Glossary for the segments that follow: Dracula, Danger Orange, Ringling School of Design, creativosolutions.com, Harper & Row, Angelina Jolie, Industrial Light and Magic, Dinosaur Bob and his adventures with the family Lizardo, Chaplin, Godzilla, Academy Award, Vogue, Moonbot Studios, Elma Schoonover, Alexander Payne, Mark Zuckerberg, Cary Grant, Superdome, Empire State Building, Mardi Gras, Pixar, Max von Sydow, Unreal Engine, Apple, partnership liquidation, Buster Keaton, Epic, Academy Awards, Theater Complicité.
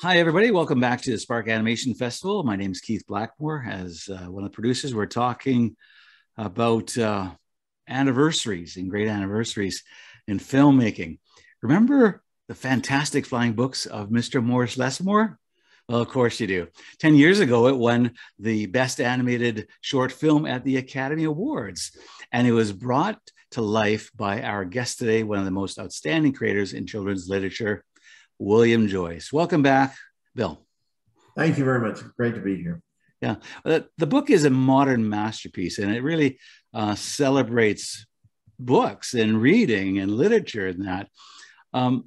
Hi, everybody. Welcome back to the Spark Animation Festival. My name is Keith Blackmore. As one of the producers, we're talking about anniversaries and great anniversaries in filmmaking. Remember the fantastic flying books of Mr. Morris Lessmore? Well, of course you do. 10 years ago, it won the Best Animated Short Film at the Academy Awards, and it was brought to life by our guest today, one of the most outstanding creators in children's literature, William Joyce. Welcome back, Bill. Thank you very much. Great to be here. Yeah, the book is a modern masterpiece, and it really celebrates books and reading and literature and that. One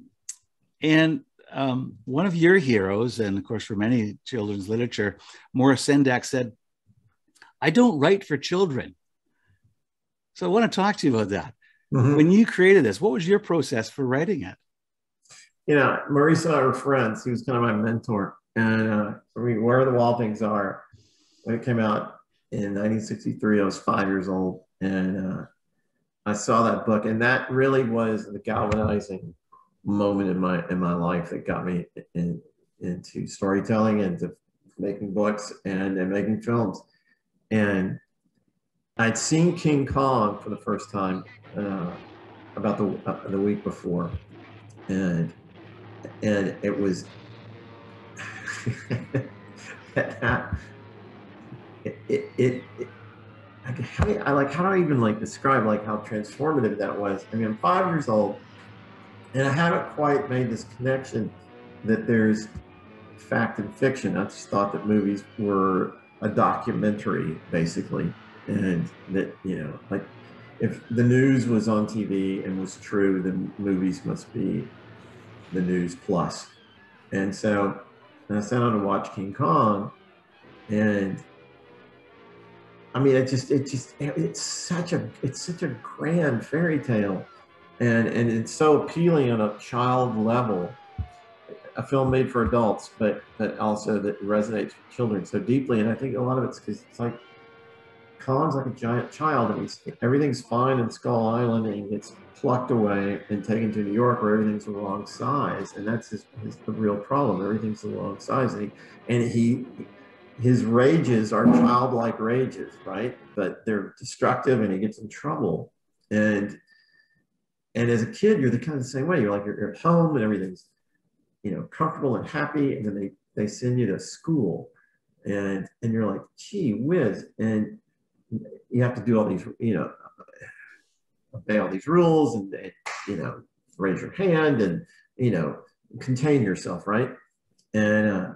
of your heroes, and of course for many children's literature, Maurice Sendak said, "I don't write for children." So I want to talk to you about that. Mm-hmm. When you created this, what was your process for writing it? You know, Maurice and I were friends. He was kind of my mentor. And Where the Wild Things Are, when it came out in 1963, I was 5 years old. And I saw that book. And that really was the galvanizing moment in my life that got me into storytelling and to making books and making films. And I'd seen King Kong for the first time about the week before. And it was how do I even describe like how transformative that was. I mean, I'm 5 years old, and I haven't quite made this connection that there's fact and fiction. I just thought that movies were a documentary, basically, and that, you know, like if the news was on TV and was true, then movies must be the news plus. And so I sat down to watch King Kong, and I mean, it's such a grand fairy tale, and it's so appealing on a child level, a film made for adults, but also that resonates with children so deeply. And I think a lot of it's because it's like Kong's like a giant child, and everything's fine in Skull Island, and he gets plucked away and taken to New York, where everything's the wrong size, and that's the real problem. Everything's the wrong size, and his rages are childlike rages, right? But they're destructive, and he gets in trouble. And as a kid, you're the kind of the same way. You're like you're at home, and everything's, you know, comfortable and happy, and then they send you to school, and you're like, gee whiz, and you have to do all these, you know, obey all these rules, and you know, raise your hand, and you know, contain yourself, right? And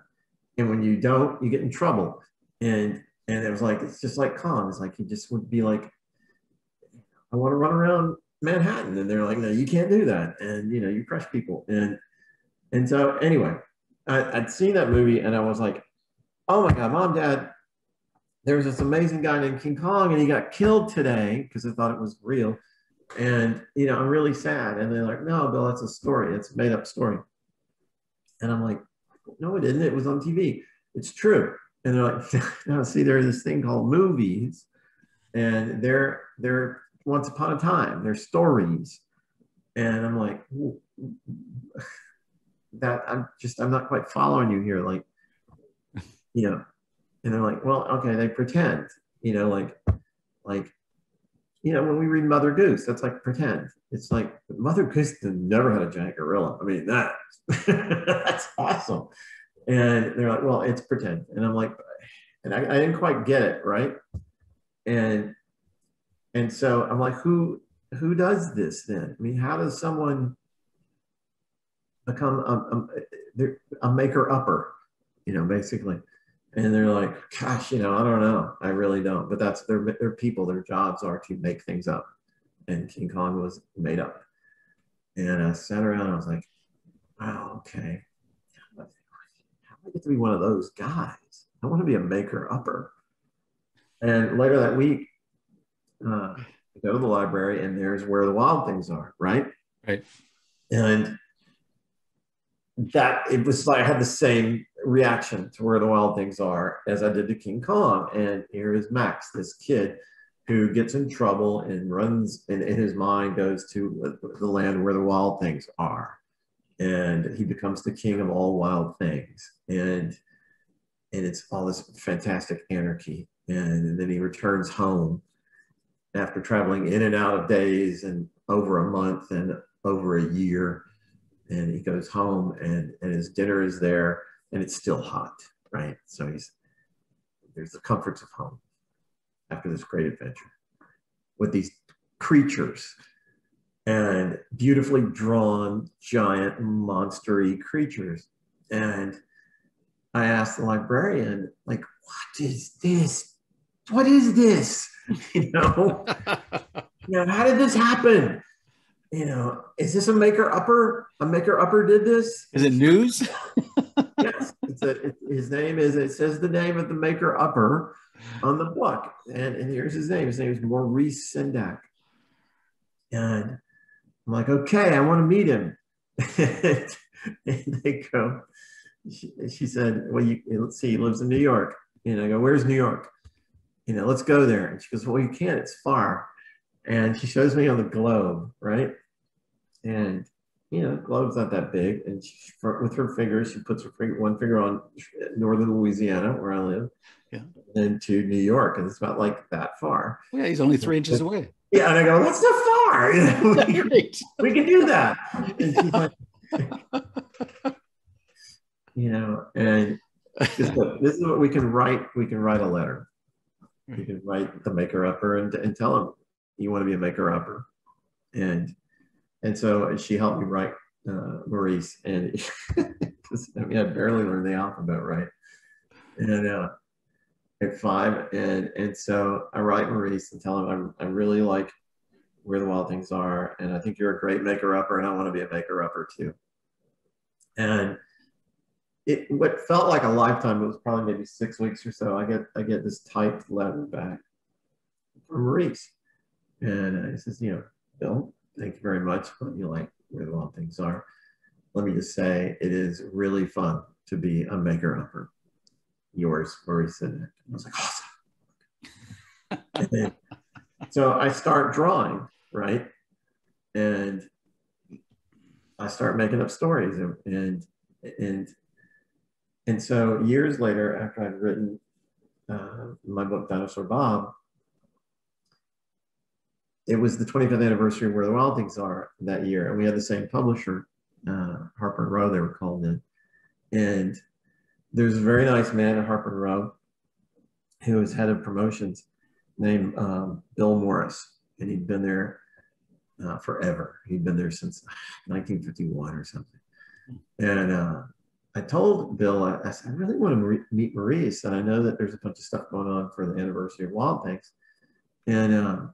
when you don't, you get in trouble. And it was like, it's just like Kong. It's like he just would be like, I want to run around Manhattan, and they're like, no, you can't do that, and you know, you crush people. And so anyway, I'd seen that movie, and I was like, oh my God, Mom, Dad, there was this amazing guy named King Kong, and he got killed today, because I thought it was real. And, you know, I'm really sad. And they're like, no, Bill, that's a story. It's a made up story. And I'm like, no, it isn't. It was on TV. It's true. And they're like, no, see, there's this thing called movies, and they're once upon a time, they're stories. And I'm like, I'm not quite following you here. Like, you know. And they're like, well, okay, they pretend, you know, like, you know, when we read Mother Goose, that's like pretend. It's like Mother Goose never had a giant gorilla. I mean, that's awesome. And they're like, well, it's pretend. And I'm like, and I didn't quite get it, right? And so I'm like, who does this then? I mean, how does someone become a maker-upper, you know, basically? And they're like, gosh, you know, I don't know. I really don't. But that's their people, their jobs are to make things up. And King Kong was made up. And I sat around and I was like, wow, okay. How do I get to be one of those guys? I want to be a maker-upper. And later that week, I go to the library, and there's Where the Wild Things Are, right? Right. And that, it was like I had the same reaction to Where the Wild Things Are as I did to King Kong. And here is Max, this kid who gets in trouble and runs, and in his mind goes to the land where the wild things are. and he becomes the king of all wild things, and it's all this fantastic anarchy. And then he returns home after traveling in and out of days and over a month and over a year, and he goes home, and his dinner is there, and it's still hot, right? So there's the comforts of home after this great adventure with these creatures, and beautifully drawn, giant, monster-y creatures. And I asked the librarian, like, what is this? What is this? You know, how did this happen? You know, is this a maker-upper? A maker-upper did this? Is it news? Yes. It says the name of the maker-upper on the book. And here's his name. His name is Maurice Sendak. And I'm like, okay, I want to meet him. And they go, she said, well, let's see, he lives in New York. And I go, where's New York? You know, let's go there. And she goes, well, you can't, it's far. And she shows me on the globe, right? And, you know, the globe's not that big. And she, with her fingers, she puts her one finger on northern Louisiana, where I live, yeah, then to New York. And it's about like that far. Yeah, he's only 3 inches away. Yeah, and I go, that's not far. You know, we can do that. And she's like, you know, and this is what we can write. We can write a letter. We can write the maker-upper and tell him, you want to be a maker-upper. And so she helped me write Maurice. And I mean, I barely learned the alphabet, right? And at 5. And so I write Maurice and tell him, I really like Where the Wild Things Are. And I think you're a great maker-upper, and I want to be a maker-upper too. And what felt like a lifetime, it was probably maybe 6 weeks or so, I get this typed letter back from Maurice. And he says, you know, Bill, thank you very much. But you like Where the Wild Things Are. Let me just say, it is really fun to be a maker-upper. Yours, Maurice Sendak. I was like, awesome. And then, so I start drawing, right? And I start making up stories. And so years later, after I'd written my book, Dinosaur Bob, it was the 25th anniversary of Where the Wild Things Are that year. And we had the same publisher, Harper & Row, they were called in. And there's a very nice man at Harper & Row who was head of promotions named Bill Morris. And he'd been there forever. He'd been there since 1951 or something. And I told Bill, I said, I really want to meet Maurice. And I know that there's a bunch of stuff going on for the anniversary of Wild Things. And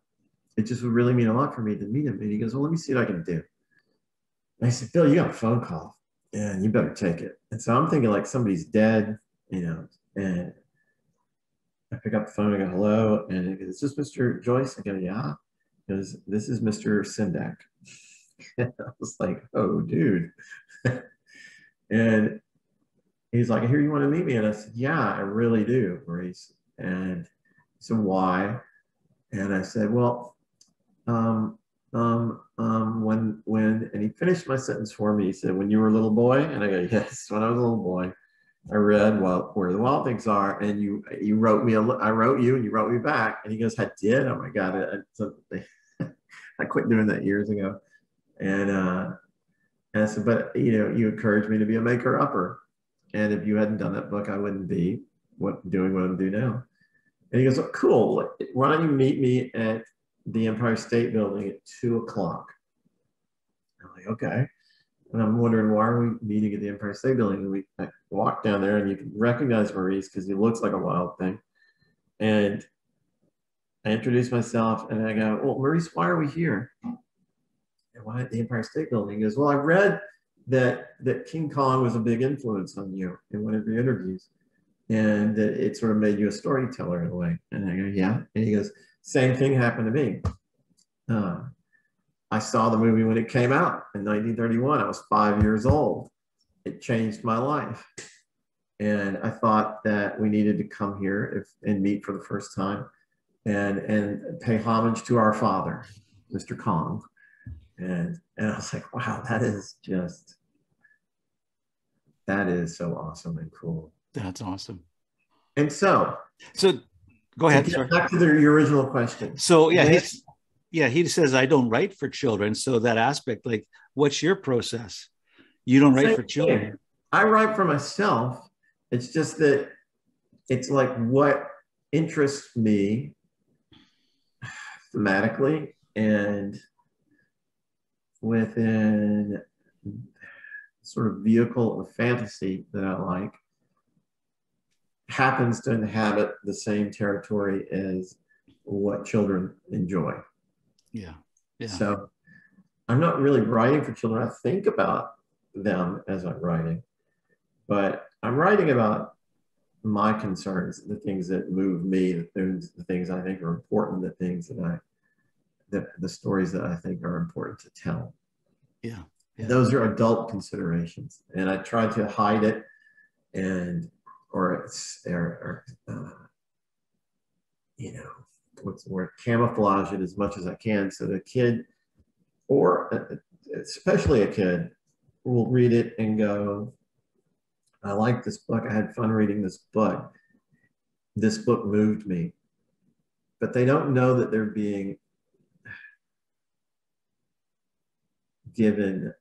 it just would really mean a lot for me to meet him. And he goes, well, let me see what I can do. And I said, Bill, you got a phone call, and you better take it. And so I'm thinking, like, somebody's dead, you know. And I pick up the phone and I go, hello. And it's just Mr. Joyce. I go, yeah. He goes, this is Mr. Sendak. And I was like, oh, dude. And he's like, I hear you want to meet me. And I said, yeah, I really do, Maurice. And so why? And I said, well, and he finished my sentence for me. He said, when you were a little boy? And I go, yes, when I was a little boy, I read Where the Wild Things Are, and you wrote me, I wrote you, and you wrote me back. And he goes, I did? Oh my God. I quit doing that years ago. And I said, but, you know, you encouraged me to be a maker-upper. And if you hadn't done that book, I wouldn't be doing what I'm doing now. And he goes, oh, cool. Why don't you meet me at the Empire State Building at 2 o'clock? I'm like, okay. And I'm wondering, why are we meeting at the Empire State Building? And I walk down there, and you can recognize Maurice because he looks like a wild thing. And I introduce myself, and I go, well, Maurice, why are we here? And why at the Empire State Building? He goes, well, I read that King Kong was a big influence on you in one of your interviews, and it sort of made you a storyteller in a way. And I go, yeah. And he goes, same thing happened to me. I saw the movie when it came out in 1931. I was 5 years old. It changed my life. And I thought that we needed to come here and meet for the first time and pay homage to our father, Mr. Kong. And I was like, wow, that is just That is so awesome and cool. That's awesome. And so go ahead. Sorry. Back to your original question. So yeah, he says, I don't write for children. So that aspect, like, what's your process? You don't write for children. I write for myself. It's just that it's like what interests me thematically and within sort of vehicle of fantasy that I like happens to inhabit the same territory as what children enjoy. Yeah. Yeah. So I'm not really writing for children. I think about them as I'm writing, but I'm writing about my concerns, the things that move me, the things I think are important, the things that the stories that I think are important to tell. Yeah. Yeah. Those are adult considerations, and I try to hide it or what's the word, camouflage it as much as I can, so the kid, or especially a kid, will read it and go, I like this book, I had fun reading this book moved me. But they don't know that they're being given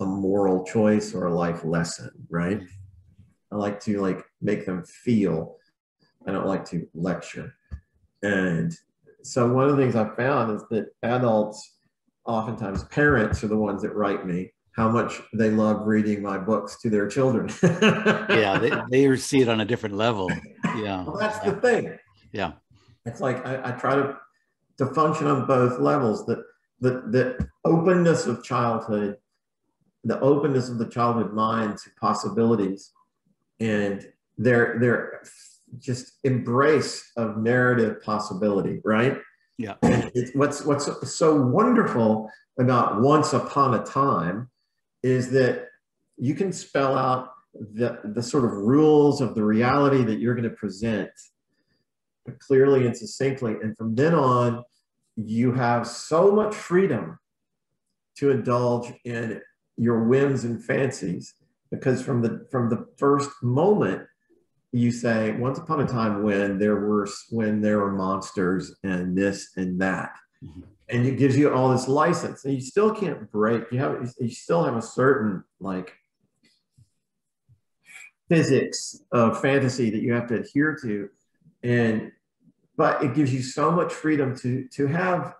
a moral choice or a life lesson, right? I like to make them feel. I don't like to lecture. And so one of the things I found is that adults, oftentimes parents, are the ones that write me how much they love reading my books to their children. Yeah, they see it on a different level. Yeah. Well, that's the thing. Yeah. It's like I try to function on both levels, that the openness of childhood, the openness of the childhood mind to possibilities, and their just embrace of narrative possibility, right? Yeah. And what's so wonderful about Once Upon a Time is that you can spell out the sort of rules of the reality that you're going to present clearly and succinctly. And from then on, you have so much freedom to indulge in your whims and fancies, because from the first moment you say, once upon a time when there were monsters and this and that, mm-hmm. and it gives you all this license, and you still can't break. You still have a certain physics of fantasy that you have to adhere to, but it gives you so much freedom to have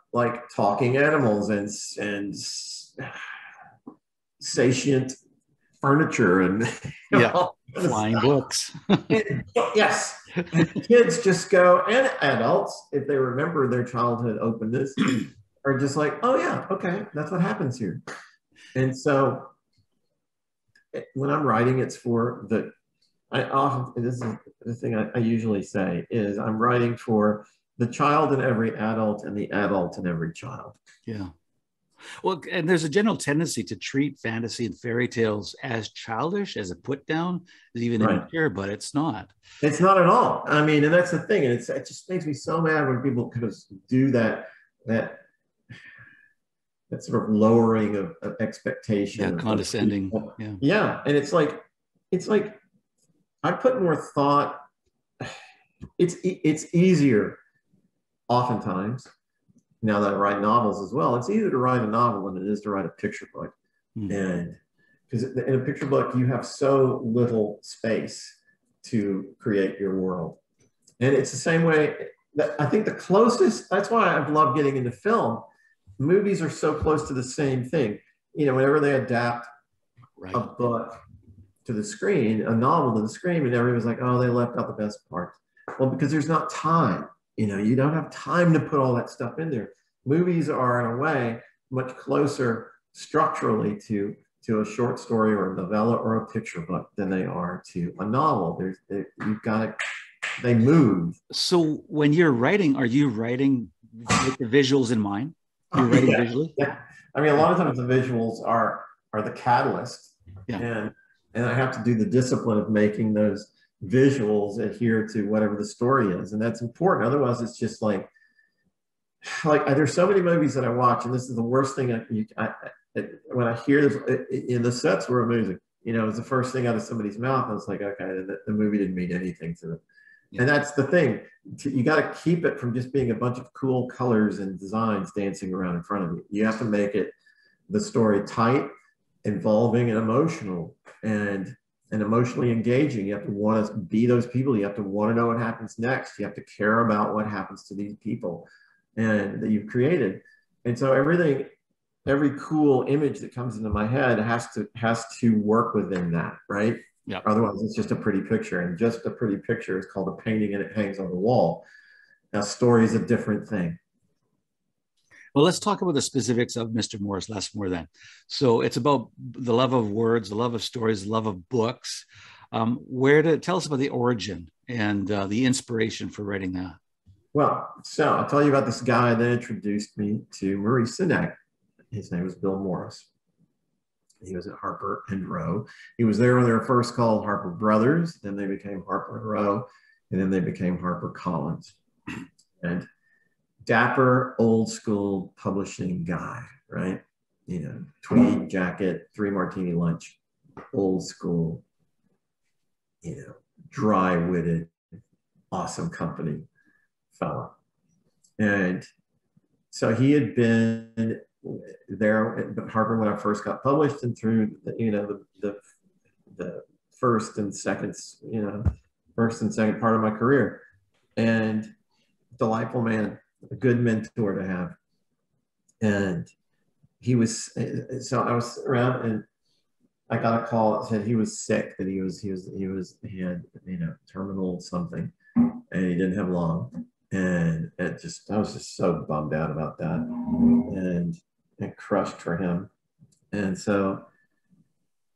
talking animals and sentient furniture and flying books. Yes. And kids just go, and adults, if they remember their childhood openness, are just like, oh yeah, okay, that's what happens here. And so when I'm writing, it's for the, this is the thing I usually say, is I'm writing for the child in every adult and the adult in every child. Yeah. Well, and there's a general tendency to treat fantasy and fairy tales as childish, as a put down, as even immature, but it's not. It's not at all. I mean, and that's the thing. And it just makes me so mad when people kind of do that sort of lowering of expectation. Yeah, condescending. Yeah. Yeah. And it's like, I put more thought. It's easier oftentimes, now that I write novels as well. It's easier to write a novel than it is to write a picture book. Mm-hmm. And because in a picture book, you have so little space to create your world. And it's the same way that I think the closest, that's why I've loved getting into film. Movies are so close to the same thing. You know, whenever they adapt a book to the screen, a novel to the screen, and everyone's like, oh, they left out the best part. Well, because there's not time. You know, you don't have time to put all that stuff in there. Movies are, in a way, much closer structurally to a short story or a novella or a picture book than they are to a novel. They move. So when you're writing, are you writing with the visuals in mind? You're writing visually? Yeah. I mean, a lot of times the visuals are the catalyst. Yeah. And I have to do the discipline of making those visuals adhere to whatever the story is, and that's important. Otherwise, it's just like there's so many movies that I watch, and this is the worst thing. When I hear this, the sets were amazing. you know, it was the first thing out of somebody's mouth. I was like, okay, the movie didn't mean anything to them. Yeah. And that's the thing. You got to keep it from just being a bunch of cool colors and designs dancing around in front of you. You have to make it the story tight, involving, and emotional, and emotionally engaging. You have to want to be those people. You have to want to know what happens next. You have to care about what happens to these people and that you've created. And so everything, every cool image that comes into my head has to work within that, right? Yeah. Otherwise, it's just a pretty picture, and just a pretty picture is called a painting, and it hangs on the wall. Now, story is a different thing. Well, let's talk about the specifics of Mr. Morris Lessmore then. So it's about the love of words, the love of stories, the love of books. Tell us about the origin and the inspiration for writing that. Well, so I'll tell you about this guy that introduced me to Maurice Sendak. His name was Bill Morris. He was at Harper and Row. He was there when they were first called Harper Brothers. Then they became Harper and Row, and then they became Harper Collins. And dapper, old school publishing guy, right? You know, tweed jacket, 3 martini lunch, old school, you know, dry-witted, awesome company fella. And so he had been there at Harper when I first got published, and through, you know, the first and second part of my career. And delightful man. A good mentor to have. And he was, so I was around and I got a call that said he was sick, that he had, you know, terminal something, and he didn't have long. And it just, I was just so bummed out about that, and it crushed for him. And so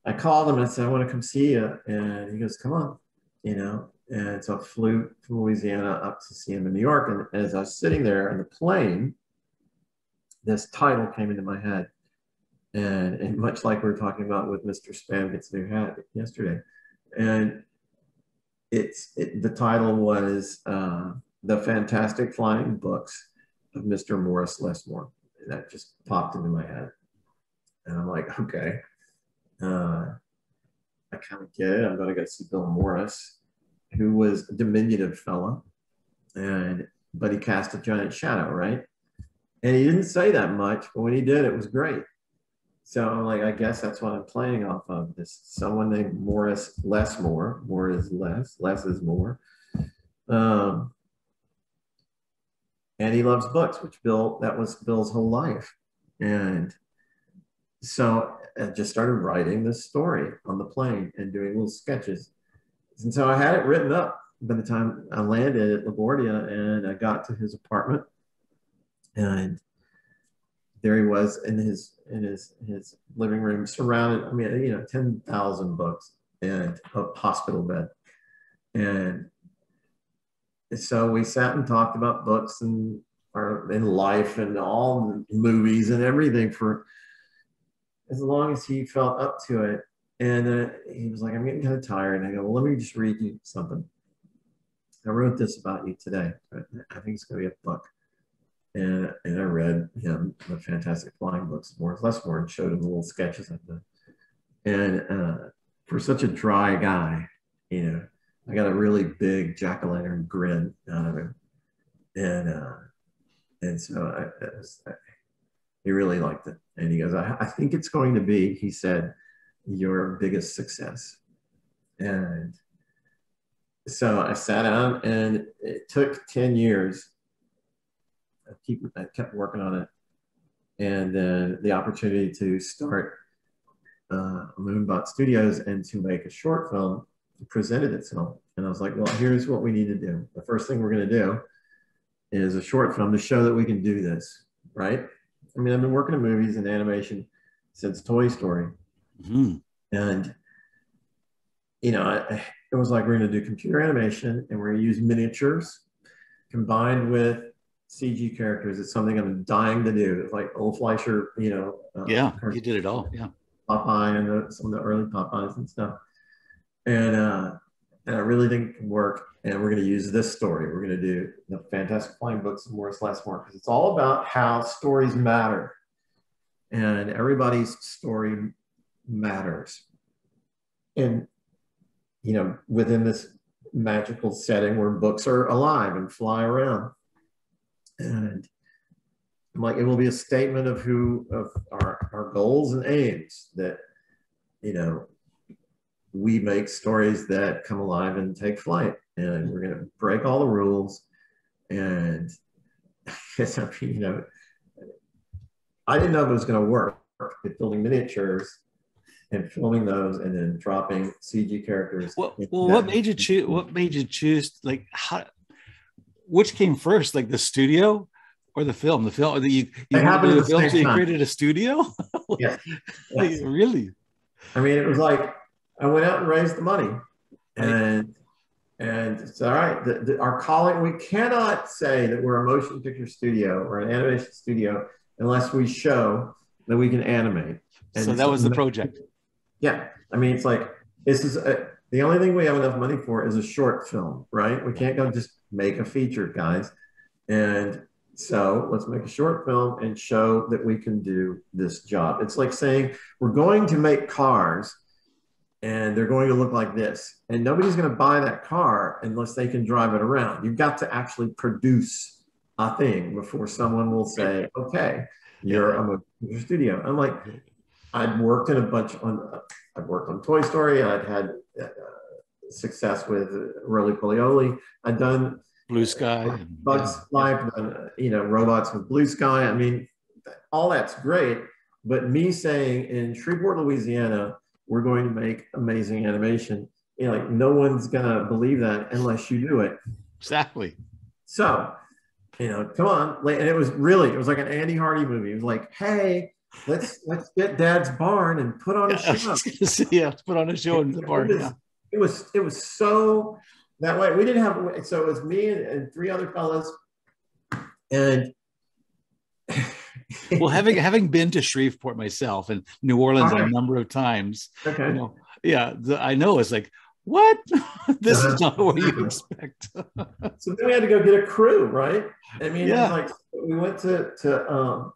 I called him and I said, I want to come see you. And he goes, come on, you know. And so I flew from Louisiana up to see him in New York. And as I was sitting there on the plane, this title came into my head. And much like we were talking about with Mr. Spam Gets a New Hat yesterday. And the title was The Fantastic Flying Books of Mr. Morris Lessmore. And that just popped into my head. And I'm like, okay, I kind of get it. I'm going to go see Bill Morris, who was a diminutive fella, but he cast a giant shadow, right? And he didn't say that much, but when he did, it was great. So I'm like, I guess that's what I'm playing off of, this someone named Morris Lessmore. More is less, less is more. And he loves books, which that was Bill's whole life. And so I just started writing this story on the plane and doing little sketches. And so I had it written up by the time I landed at LaGuardia, and I got to his apartment, and there he was in his living room, surrounded, I mean, you know, 10,000 books and a hospital bed. And so we sat and talked about books and life and all the movies and everything for as long as he felt up to it. And he was like, I'm getting kind of tired. And I go, well, let me just read you something. I wrote this about you today. I think it's going to be a book. And I read him The Fantastic Flying Books, Morris Lessmore, and showed him the little sketches I've done. And for such a dry guy, you know, I got a really big jack-o'-lantern grin out of him. And so he really liked it. And he goes, I think it's going to be, he said, your biggest success. And so I sat down, and it took 10 years. I kept working on it. And then the opportunity to start Moonbot Studios and to make a short film presented itself. And I was like, well, here's what we need to do. The first thing we're going to do is a short film to show that we can do this, right? I mean, I've been working in movies and animation since Toy Story. Mm-hmm. And, you know, it was like, we're going to do computer animation, and we're going to use miniatures combined with CG characters. It's something I'm dying to do. It's like old Fleischer, you know. Yeah, he did it all. Yeah. Popeye and some of the early Popeyes and stuff. And I really think it can work. And we're going to use this story. We're going to do The Fantastic Flying Books of Morris Lessmore, because it's all about how stories matter. And everybody's story matters. And, you know, within this magical setting where books are alive and fly around. And I'm like, it will be a statement of who, of our goals and aims that, you know, we make stories that come alive and take flight, and we're going to break all the rules. And you know, I didn't know if it was going to work, but building miniatures and filming those and then dropping CG characters. Well, what made you choose, like, how, which came first, like the studio or the film? The film, you happened to the film, so you created a studio? Yeah. Like, yes. Really? I mean, it was like, I went out and raised the money, and it's all right. Our calling, we cannot say that we're a motion picture studio or an animation studio unless we show that we can animate. And so that was the project. Yeah, I mean, it's like, this is the only thing we have enough money for is a short film, right? We can't go just make a feature, guys. And so let's make a short film and show that we can do this job. It's like saying we're going to make cars, and they're going to look like this. And nobody's going to buy that car unless they can drive it around. You've got to actually produce a thing before someone will say, okay, you're a studio. I'm like, I'd worked on Toy Story. I'd had success with Rolie Polie Olie. I'd done Blue Sky, Bugs Life, you know, Robots with Blue Sky. I mean, all that's great. But me saying in Shreveport, Louisiana, we're going to make amazing animation, you know, like, no one's gonna believe that unless you do it. Exactly. So, you know, come on. And it was like an Andy Hardy movie. It was like, hey, let's get Dad's barn and put on a show. Yeah, put on a show in the barn. It was so that way. We didn't have, so it was me and three other fellas. And well, having been to Shreveport myself and New Orleans a number of times, okay, you know, yeah, I know, it's like, what? This is not what you expect. So then we had to go get a crew, right? I mean, yeah, it was like, we went to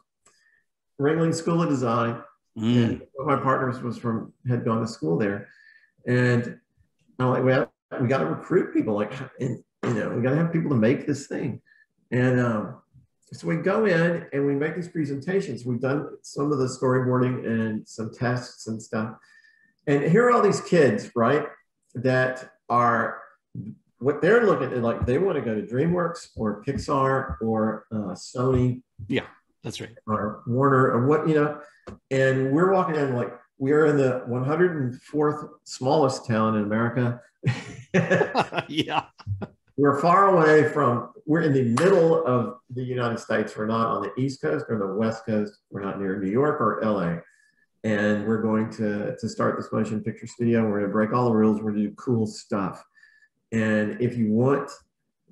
Ringling School of Design, and one of my partners had gone to school there, and I'm like, we got to recruit people, like, and, you know, we got to have people to make this thing, and so we go in and we make these presentations. We've done some of the storyboarding and some tests and stuff. And here are all these kids, right, that are, what they're looking at, like, they want to go to DreamWorks or Pixar or Sony. Yeah, that's right. Or Warner or what, you know. And we're walking in like, we are in the 104th smallest town in America. Yeah. We're far away from, we're in the middle of the United States. We're not on the East Coast or the West Coast. We're not near New York or LA. And we're going to start this motion picture studio. We're going to break all the rules. We're going to do cool stuff. And if you want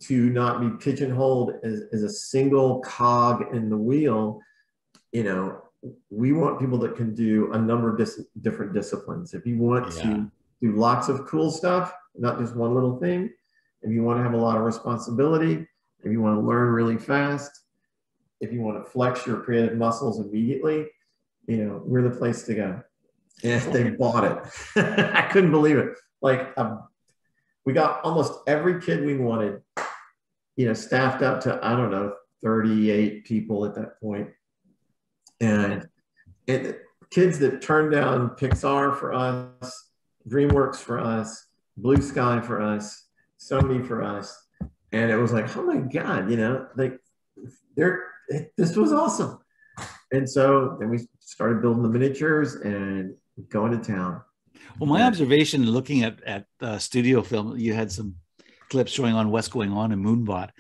to not be pigeonholed as a single cog in the wheel, you know, we want people that can do a number of different disciplines. If you want to do lots of cool stuff, not just one little thing, if you want to have a lot of responsibility, if you want to learn really fast, if you want to flex your creative muscles immediately, you know, we're the place to go. And they bought it. I couldn't believe it. Like, we got almost every kid we wanted, you know, staffed up to, I don't know, 38 people at that point. And kids that turned down Pixar for us, DreamWorks for us, Blue Sky for us, Sony for us. And it was like, oh my God, you know, like, this was awesome. And so then we started building the miniatures and going to town. Well, my observation looking at studio film, you had some clips showing on What's Going On and Moonbot,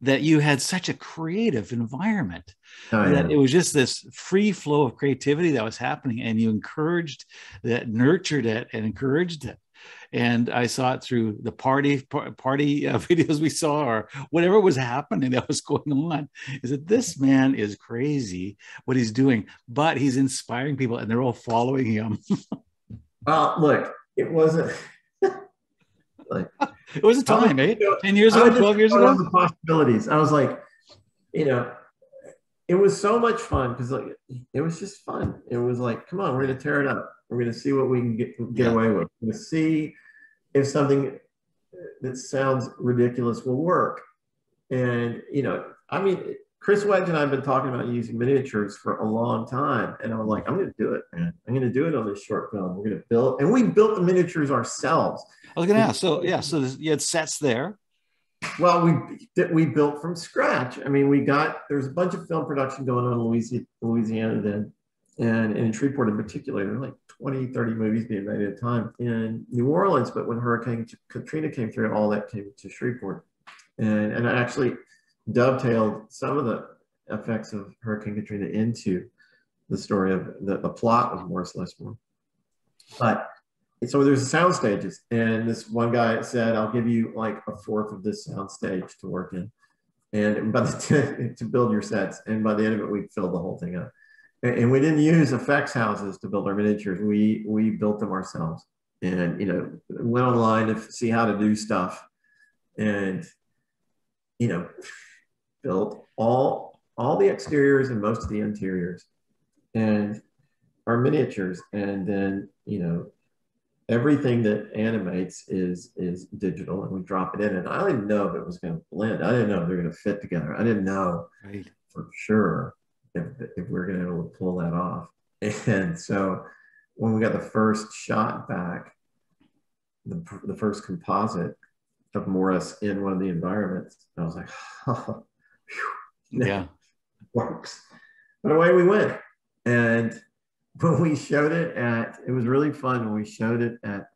that you had such a creative environment. That it was just this free flow of creativity that was happening, and you encouraged that, nurtured it and encouraged it. And I saw it through the party videos we saw, or whatever was happening that was going on, is that this man is crazy what he's doing, but he's inspiring people and they're all following him. Look, it wasn't like, it was a time, 10 years ago, 12 years ago. The possibilities. I was like, you know, it was so much fun because like it was just fun. It was like, come on, we're gonna tear it up. We're gonna see what we can get away with. We're gonna see if something that sounds ridiculous will work. And you know, I mean, Chris Wedge and I have been talking about using miniatures for a long time, and I'm like, I'm gonna do it, man. I'm gonna do it on this short film. We're gonna build, and we built the miniatures ourselves. I was gonna ask. So yeah, so you had sets there. Well, we built from scratch. I mean, there's a bunch of film production going on in Louisiana then, and in Shreveport in particular. There were like 20, 30 movies being made at a time in New Orleans. But when Hurricane Katrina came through, all that came to Shreveport, and I actually dovetailed some of the effects of Hurricane Katrina into the story of the plot of Morris Lessmore. But so there's sound stages, and this one guy said, I'll give you like a fourth of this sound stage to work in and to build your sets. And by the end of it, we filled the whole thing up. And we didn't use effects houses to build our miniatures. We built them ourselves, and, you know, went online to see how to do stuff and, you know, built all the exteriors and most of the interiors and our miniatures. And then, you know, everything that animates is digital, and we drop it in. And I didn't know if it was going to blend. I didn't know if they're going to fit together. I didn't know for sure if we're going to be able to pull that off. And so when we got the first shot back, the first composite of Morris in one of the environments, I was like, oh, whew, yeah, works. But away we went. And when we showed it at, it was really fun when we showed it at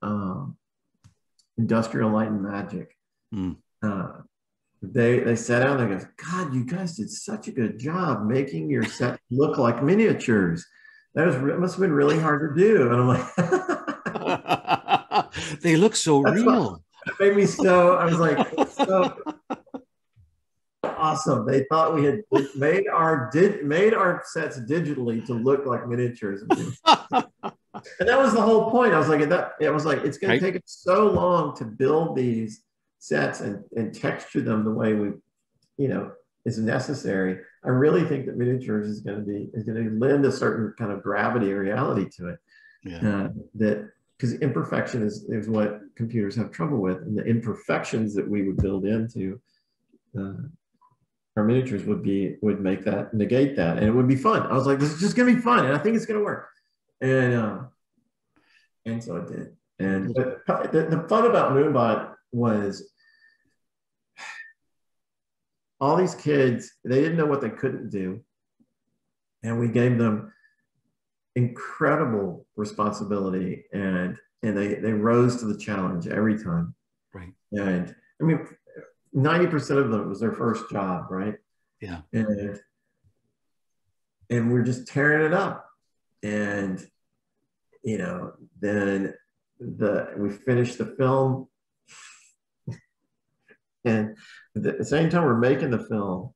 Industrial Light and Magic. Mm. They sat down and they go, God, you guys did such a good job making your set look like miniatures. It must have been really hard to do. And I'm like, they look so real. It made me so, I was like, so awesome. They thought we had made our sets digitally to look like miniatures. And that was the whole point. I was like, it's going to take us so long to build these sets and texture them the way we, you know, is necessary. I really think that miniatures is going to lend a certain kind of gravity or reality to it. Yeah. Because imperfection is what computers have trouble with, and the imperfections that we would build into our miniatures would make that, negate that, and it would be fun. I was like, this is just gonna be fun, and I think it's gonna work, and so it did. And the fun about Moonbot was all these kids, they didn't know what they couldn't do, and we gave them incredible responsibility, and they rose to the challenge every time. Right. And I mean, 90% of them, it was their first job, right? Yeah. And we're just tearing it up. And, you know, then we finished the film. And at the same time we're making the film,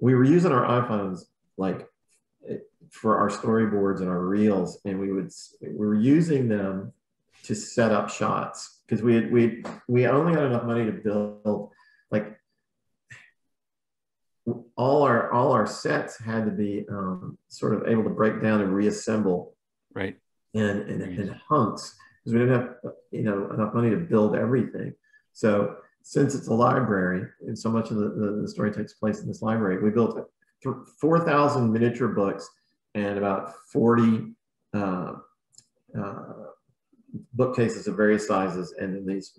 we were using our iPhones like for our storyboards and our reels, and we were using them to set up shots because we only had enough money to build, like, all our sets had to be sort of able to break down and reassemble, right, in hunks, because we didn't have, you know, enough money to build everything. So since it's a library and so much of the story takes place in this library, we built 4,000 miniature books and about 40 bookcases of various sizes, and these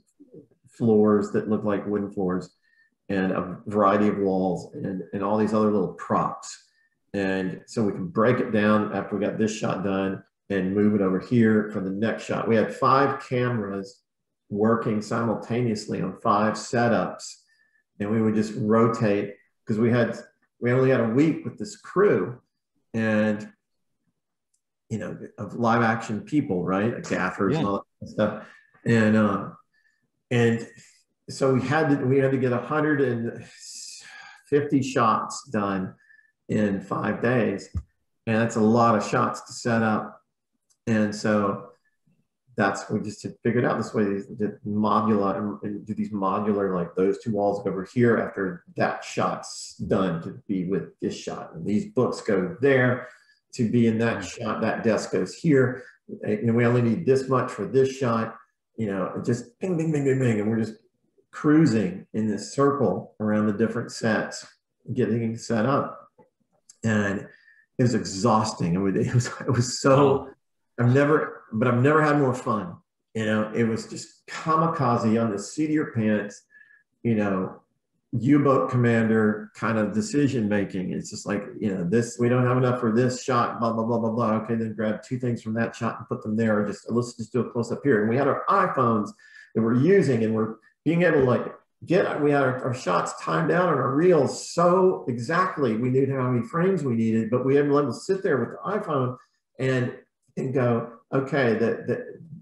floors that look like wooden floors, and a variety of walls, and all these other little props. And so we can break it down after we got this shot done and move it over here for the next shot. We had 5 cameras working simultaneously on 5 setups, and we would just rotate because we only had a week with this crew, and, you know, of live action people, right? Gaffers and all that kind of stuff. And so we had to get 150 shots done in 5 days. And that's a lot of shots to set up. And so that's, we just had figured out this way, the modular, and do these modular, like those two walls over here after that shot's done to be with this shot. And these books go there to be in that shot, that desk goes here. And we only need this much for this shot, you know, and just bing, bing, bing, bing, bing. And we're just cruising in this circle around the different sets, getting set up. And it was exhausting. I mean, it was so... I've never had more fun. You know, it was just kamikaze on the seat of your pants, you know, U-boat commander kind of decision-making. It's just like, you know, this, we don't have enough for this shot, blah, blah, blah, blah, blah. Okay, then grab two things from that shot and put them there, or just, let's just do a close-up here. And we had our iPhones that we're using, and we're being able to like get, we had our shots timed out on our reels so exactly. We knew how many frames we needed, but we had to let them sit there with the iPhone and go, okay,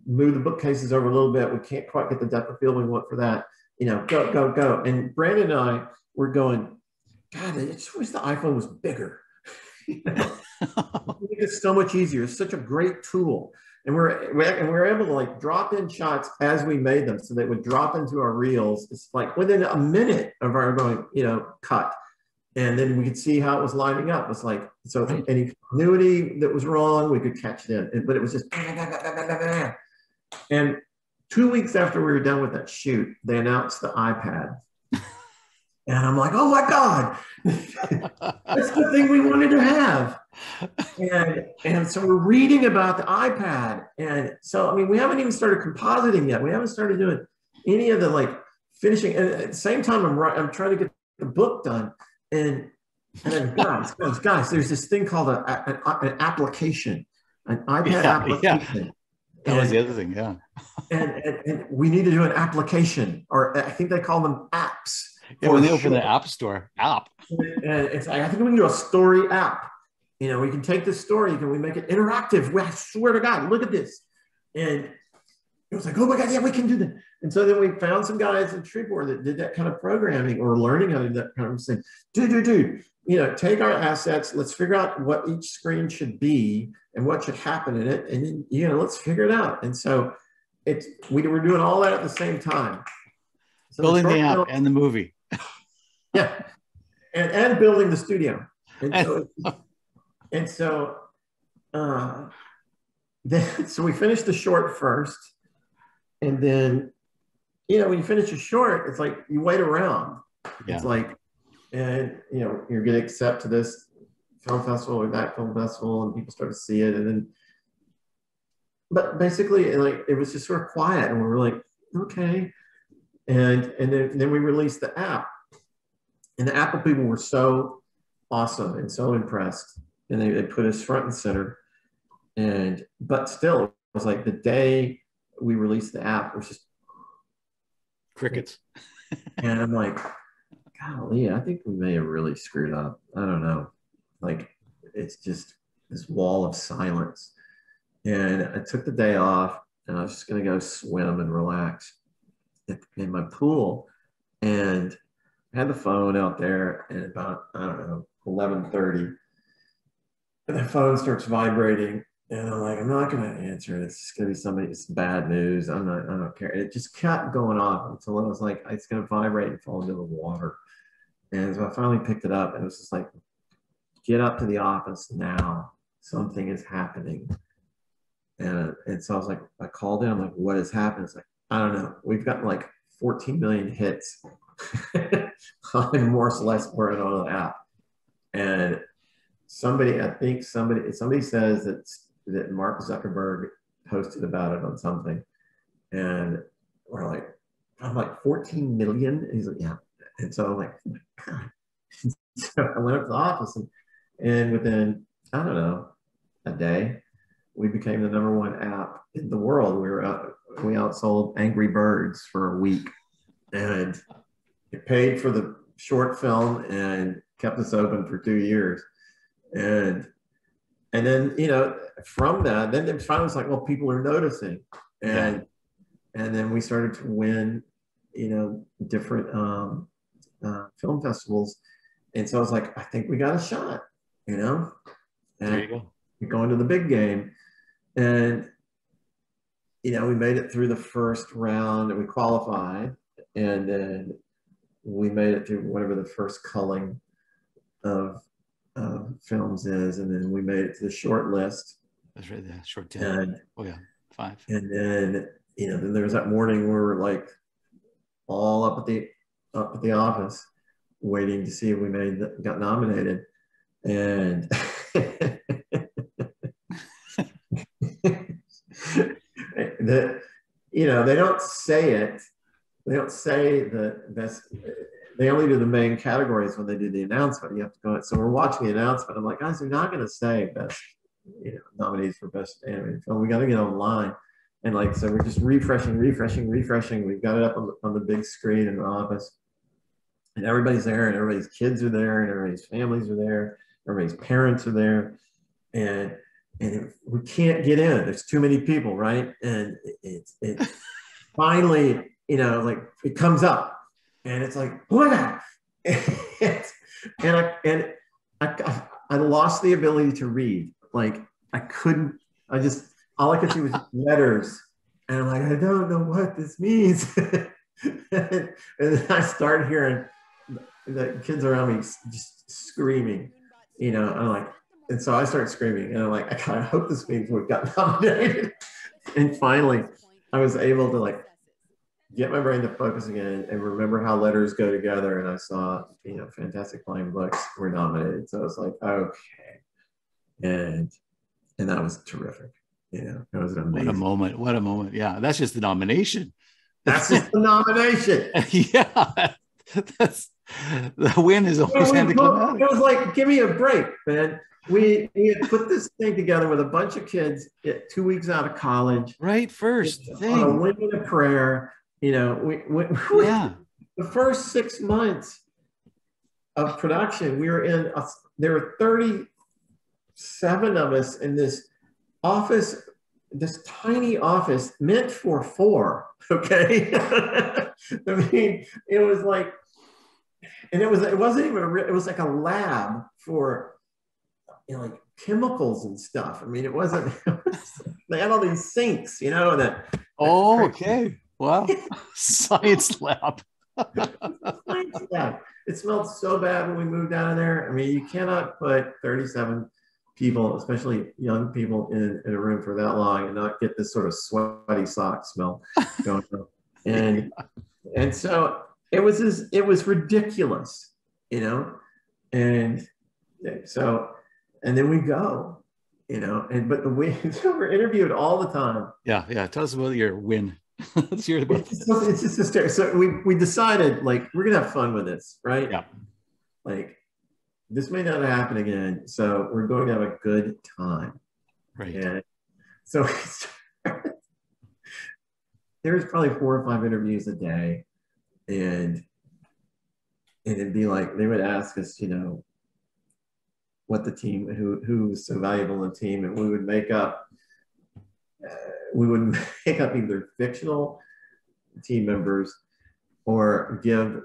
move the bookcases over a little bit. We can't quite get the depth of field we want for that. You know, go, go, go. And Brandon and I were going, God, I just wish the iPhone was bigger. You know? It's so much easier. It's such a great tool. And we're able to like drop in shots as we made them, so they would drop into our reels. It's like within a minute of our going, you know, cut. And then we could see how it was lining up. It's like, so any continuity that was wrong, we could catch it in. But it was just, and 2 weeks after we were done with that shoot, they announced the iPad. And I'm like, oh my God, that's the thing we wanted to have. And so we're reading about the iPad. And so, I mean, we haven't even started compositing yet. We haven't started doing any of the like finishing. And at the same time, I'm trying to get the book done. And then guys, there's this thing called an application, an iPad application. Yeah. That was the other thing, yeah. And we need to do an application, or I think they call them apps. Yeah, when they open the App Store, app. And it's, I think we can do a story app. You know, we can take this story, can we make it interactive? I swear to God, look at this. And it was like, oh my God, yeah, we can do that. And so then we found some guys in Shreveport that did that kind of programming, or learning how to do that kind of thing. Dude, you know, take our assets, let's figure out what each screen should be and what should happen in it. And then, you know, let's figure it out. And so it's, we were doing all that at the same time. So building the app and the movie. Yeah. And building the studio. And so we finished the short first. And then, you know, when you finish a short, it's like you wait around. Yeah. It's like, and you know, you're going to accept to this film festival or that film festival, and people start to see it. And then, but basically, like, it was just sort of quiet, and we were like, okay. And then we released the app, and the Apple people were so awesome and so impressed, and they put us front and center. And but still, it was like the day we released the app, it was just crickets. And I'm like, golly, I think we may have really screwed up. I don't know. Like, it's just this wall of silence. And I took the day off, and I was just going to go swim and relax in my pool. And I had the phone out there, and about, I don't know, 11:30, and the phone starts vibrating. And I'm like, I'm not going to answer it. It's going to be somebody, it's bad news. I don't care. And it just kept going off until I was like, it's going to vibrate and fall into the water. And so I finally picked it up, and it was just like, get up to the office now. Something is happening. And so I was like, I called in. I'm like, what has happened? It's like, I don't know. We've got like 14 million hits on Morris Lessmore and on the app. And somebody, I think somebody says that Mark Zuckerberg posted about it on something, and we're like, I'm like 14 million, and he's like, yeah. And so I'm like, oh my God. And so I went up to the office, and within, I don't know, a day, we became the #1 app in the world. We outsold Angry Birds for a week, and it paid for the short film and kept us open for 2 years. And then, you know, from that, then it finally was like, well, people are noticing. And then we started to win, you know, different film festivals. And so I was like, I think we got a shot, you know? And there you go. We're going to the big game. And you know, we made it through the first round and we qualified, and then we made it through whatever the first culling of films is, and then we made it to the short list. That's right, the short 10. Five. And then, you know, then there was that morning where we're like all up at the office waiting to see if we got nominated, and that, you know, they don't say the best. They only do the main categories when they do the announcement. You have to go in. So we're watching the announcement. I'm like, guys, they're not going to say best, you know, nominees for best animated film. We got to get online. And like, so we're just refreshing. We've got it up on the big screen in the office. And everybody's there, and everybody's kids are there, and everybody's families are there. Everybody's parents are there. And we can't get in. There's too many people, right? And it finally, you know, like it comes up. And it's like, what? and I lost the ability to read. Like I couldn't, I just, all I could see was letters. And I'm like, I don't know what this means. And then I start hearing the kids around me just screaming, you know, I'm like, and so I start screaming and I'm like, I kind of hope this means we've got nominated. And finally I was able to like, get my brain to focus again and remember how letters go together. And I saw, you know, Fantastic Flying Books were nominated. So I was like, okay. And that was terrific. You know, that was amazing. What a moment. What a moment. Yeah. That's just the nomination. That's just the nomination. Yeah. That's the win is always anticlimactic. It was like, give me a break, man. We had put this thing together with a bunch of kids 2 weeks out of college. Right. First thing. On a whim and a prayer. You know, we the first 6 months of production, we were in, there were 37 of us in this office, this tiny office meant for four, okay? I mean, it was like, and it was like a lab for, you know, like chemicals and stuff. I mean, it wasn't, they had all these sinks, you know, that. Oh, okay. Wow, science lab. Science lab. It smelled so bad when we moved out of there. I mean, you cannot put 37 people, especially young people, in a room for that long and not get this sort of sweaty sock smell going on. And so it was ridiculous, you know. And so, and then we go, you know. And but the win, so we're interviewed all the time. Yeah, yeah. Tell us about your win. Let's hear about it's just hysterical. So we decided like we're gonna have fun with this, right? Yeah. Like this may not happen again, so we're going to have a good time, right? And so we started, there was probably 4 or 5 interviews a day, and it'd be like they would ask us, you know, what the team, who was so valuable in the team, and we would make up. Either fictional team members or give,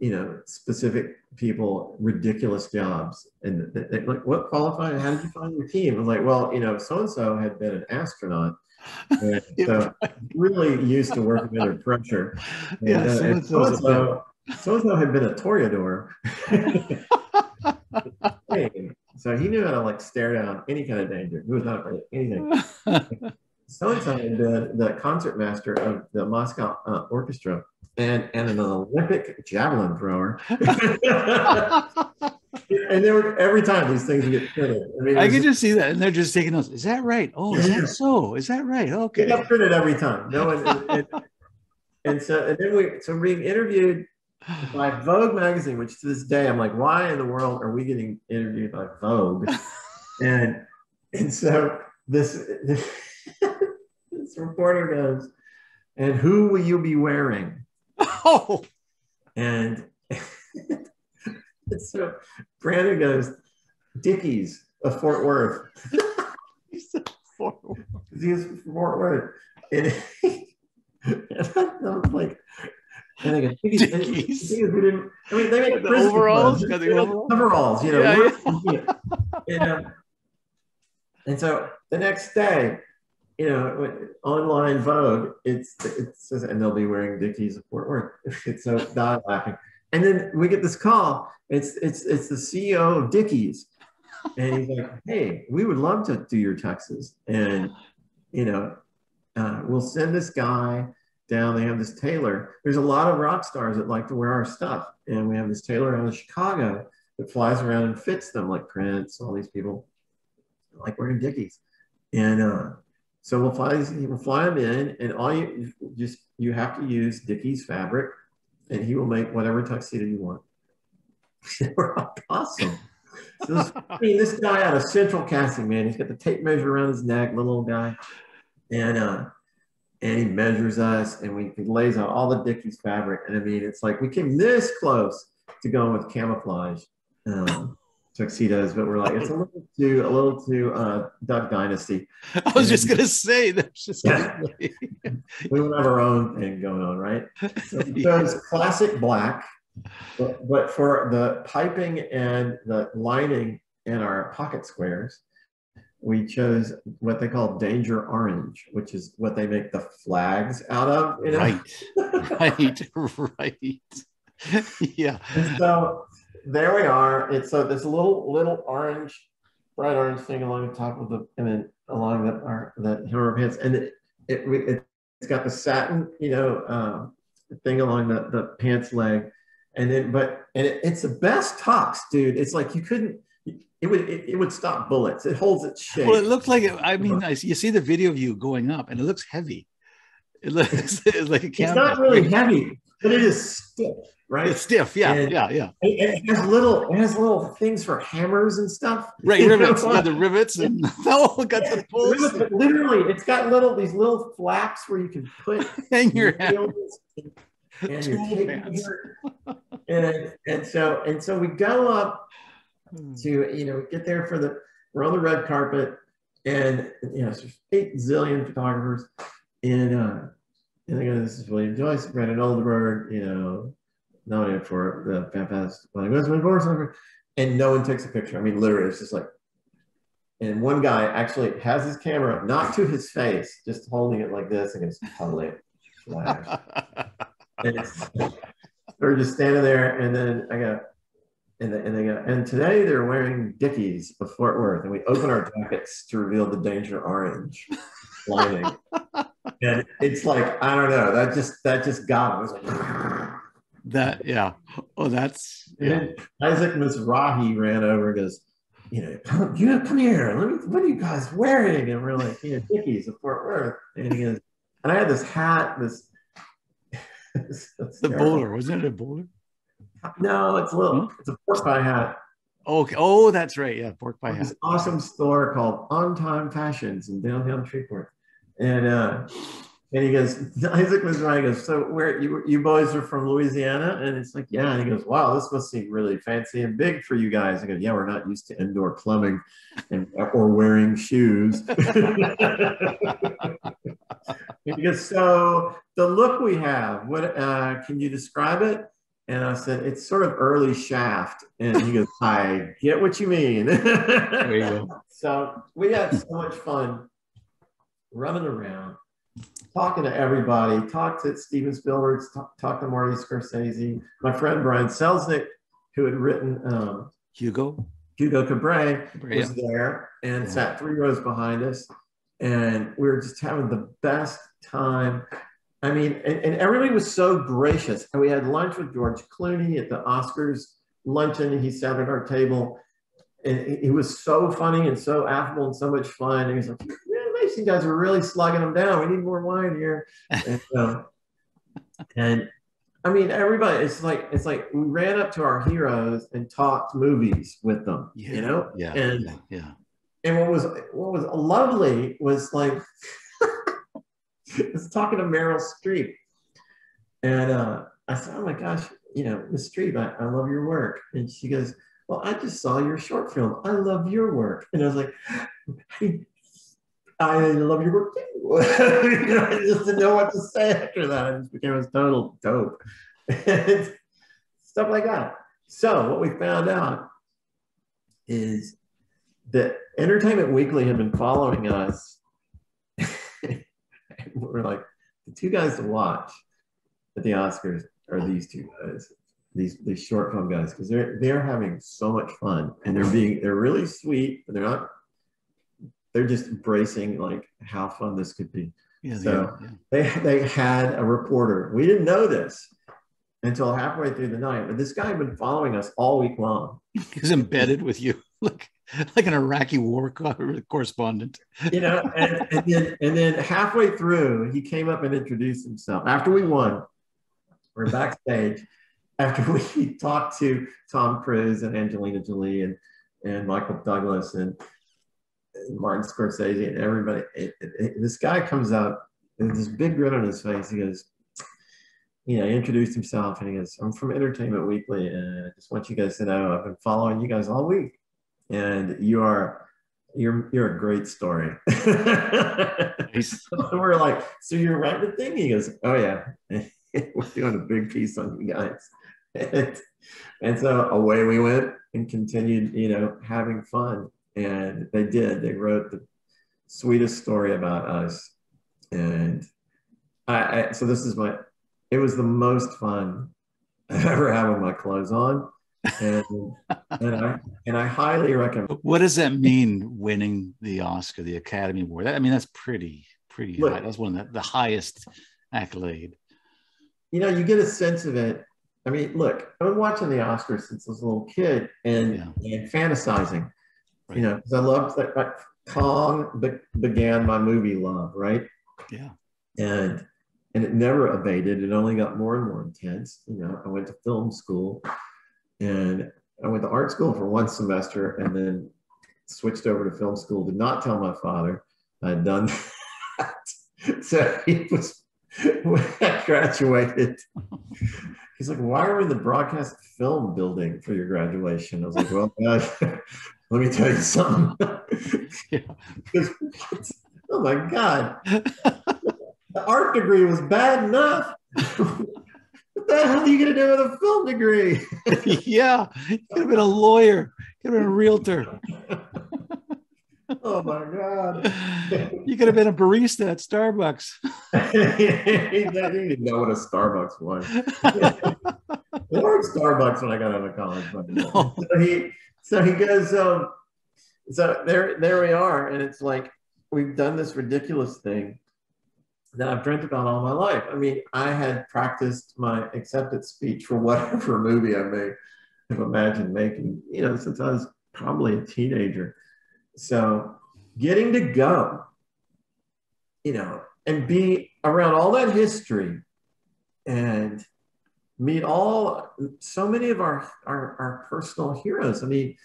you know, specific people ridiculous jobs. And they're like, what qualified? How did you find your team? I'm like, well, you know, so-and-so had been an astronaut. And so really used to working under pressure. And, yeah, so-and-so had been a toreador. So he knew how to like stare down any kind of danger. He was not afraid of anything. So-and-so had been the concert master of the Moscow orchestra and an Olympic javelin thrower. And there were every time these things would get printed. I mean, I could just see that, and they're just taking notes. Is that right? Oh, is that so? Is that right? Okay. It got printed every time. No one. And then being interviewed by Vogue magazine, which to this day I'm like, why in the world are we getting interviewed by Vogue? And so this reporter goes, and who will you be wearing? Oh, and so Brandon goes, Dickies of Fort Worth. He's Fort Worth, and I'm like. And they go, Dickies. I mean, they make the overalls, you know. Yeah, yeah. And so the next day, you know, online Vogue, it's just, and they'll be wearing Dickies of Fort Worth. It's so not laughing. And then we get this call. It's the CEO of Dickies. And he's like, hey, we would love to do your tuxes. And, you know, we'll send this guy down. They have this tailor. There's a lot of rock stars that like to wear our stuff. And we have this tailor out of Chicago that flies around and fits them, like Prince, all these people like wearing Dickies. And so we'll fly him in, and all you have to use Dickies fabric, and he will make whatever tuxedo you want. We're like, awesome. So this, I mean, this guy out of Central Casting, man, he's got the tape measure around his neck, little old guy. And he measures us, and he lays out all the Dickies fabric. And I mean, it's like we came this close to going with camouflage tuxedos, but we're like, it's a little too Duck Dynasty. I was just gonna say that's just we don't have our own thing going on, right? So it's classic black, but for the piping and the lining and our pocket squares, we chose what they call Danger Orange, which is what they make the flags out of. You know? Right, right. Yeah. And so there we are. It's so this little orange, bright orange thing along the top of the, and then along the hem of pants, and it's got the satin, you know, thing along the pants leg, and then it's the best tux, dude. It's like you couldn't. It would stop bullets. It holds its shape. Well, it looked like it. I mean, you see the video of you going up, and it looks heavy. It looks like a camera. It's not really heavy, but it is stiff, right? It's stiff, yeah, and, yeah. It has little things for hammers and stuff. Right, rivets, yeah, the rivets, and the pulls. Rivets, but literally, it's got these little flaps where you can put your hands. And your pants. And so we go up. To, you know, get there we're on the red carpet, and, you know, there's 8 zillion photographers, and they go, this is William Joyce, Brandon Oldenburg, you know, nominated for the Fantastic Morris Lessmore, and no one takes a picture. I mean, literally, it's just like, and one guy actually has his camera, not to his face, just holding it like this, and it's totally flash. We're just standing there, and then I go, and today they're wearing Dickies of Fort Worth, and we open our jackets to reveal the Danger Orange lining. And it's like, I don't know, that just got him. It was like, that, yeah. Oh, that's, yeah. And then Isaac Mizrahi ran over and goes, you know, come here. What are you guys wearing? And we're like, you know, Dickies of Fort Worth. And he goes, and I had this hat, the bowler, wasn't it a bowler? No, it's a pork pie hat. Okay. Oh, that's right. Yeah, pork pie hat. This awesome store called On Time Fashions in downtown Shreveport. And he goes, Isaac was right. He goes, so where you boys are from Louisiana? And it's like, yeah. And he goes, wow, this must seem really fancy and big for you guys. I go, yeah, we're not used to indoor plumbing or wearing shoes. He goes, so the look we have, what can you describe it? And I said, it's sort of early Shaft. And he goes, I get what you mean. There you go. So we had so much fun running around, talking to everybody, talked to Steven Spielberg, talked to Marty Scorsese, my friend Brian Selznick, who had written Hugo Cabret was there and sat 3 rows behind us. And we were just having the best time. I mean, and everybody was so gracious. And we had lunch with George Clooney at the Oscars luncheon. He sat at our table, and he was so funny and so affable and so much fun. And he's like, man, you guys are really slugging them down. We need more wine here. And, and I mean, everybody, it's like we ran up to our heroes and talked movies with them, you know? Yeah, And what was lovely was like, I was talking to Meryl Streep, and I said, oh my gosh, you know, Miss Streep, I love your work. And she goes, well, I just saw your short film. I love your work. And I was like, I love your work too. You know, I just didn't know what to say after that. I just became a total dope. And stuff like that. So what we found out is that Entertainment Weekly had been following us we're like, the two guys to watch at the Oscars are these two guys, these short film guys, because they're having so much fun, and they're really sweet, but they're just embracing like how fun this could be. Yeah, so they had a reporter. We didn't know this until halfway through the night, but this guy had been following us all week long. He was embedded with you, like an Iraqi war correspondent. You know, and then halfway through, he came up and introduced himself. After we won, we're backstage. After we talked to Tom Cruise and Angelina Jolie and Michael Douglas and Martin Scorsese and everybody, this guy comes up with this big grin on his face. He goes, you know, he introduced himself and he goes, I'm from Entertainment Weekly, and I just want you guys to know I've been following you guys all week, and you're a great story. Nice. We're like, so you're writing the thing? He goes, oh yeah. We're doing a big piece on you guys. And so away we went and continued, you know, having fun. And they did. They wrote the sweetest story about us. And so this is my, it was the most fun I've ever had with my clothes on. And I highly recommend. What does that mean, winning the Oscar, the Academy Award? I mean, that's pretty high. That's one of the highest accolade. You know, you get a sense of it. I mean, look, I've been watching the Oscars since I was a little kid and fantasizing, right. You know, because I loved that. Like, Kong began my movie love, right? Yeah. And it never abated. It only got more and more intense. You know, I went to film school and I went to art school for one semester and then switched over to film school. Did not tell my father I had done that. So he was... When I graduated, he's like, why are we in the broadcast film building for your graduation? I was like, well, God, let me tell you something. Oh my God. The art degree was bad enough. What the hell are you going to do with a film degree? Yeah. You could have been a lawyer. You could have been a realtor. Oh my God. You could have been a barista at Starbucks. He didn't know what a Starbucks was. There weren't Starbucks when I got out of college. No. So he goes, so there we are. And it's like, we've done this ridiculous thing that I've dreamt about all my life. I mean, I had practiced my acceptance speech for whatever movie I may have imagined making, you know, since I was probably a teenager. So getting to go, you know, and be around all that history and meet so many of our personal heroes. I mean,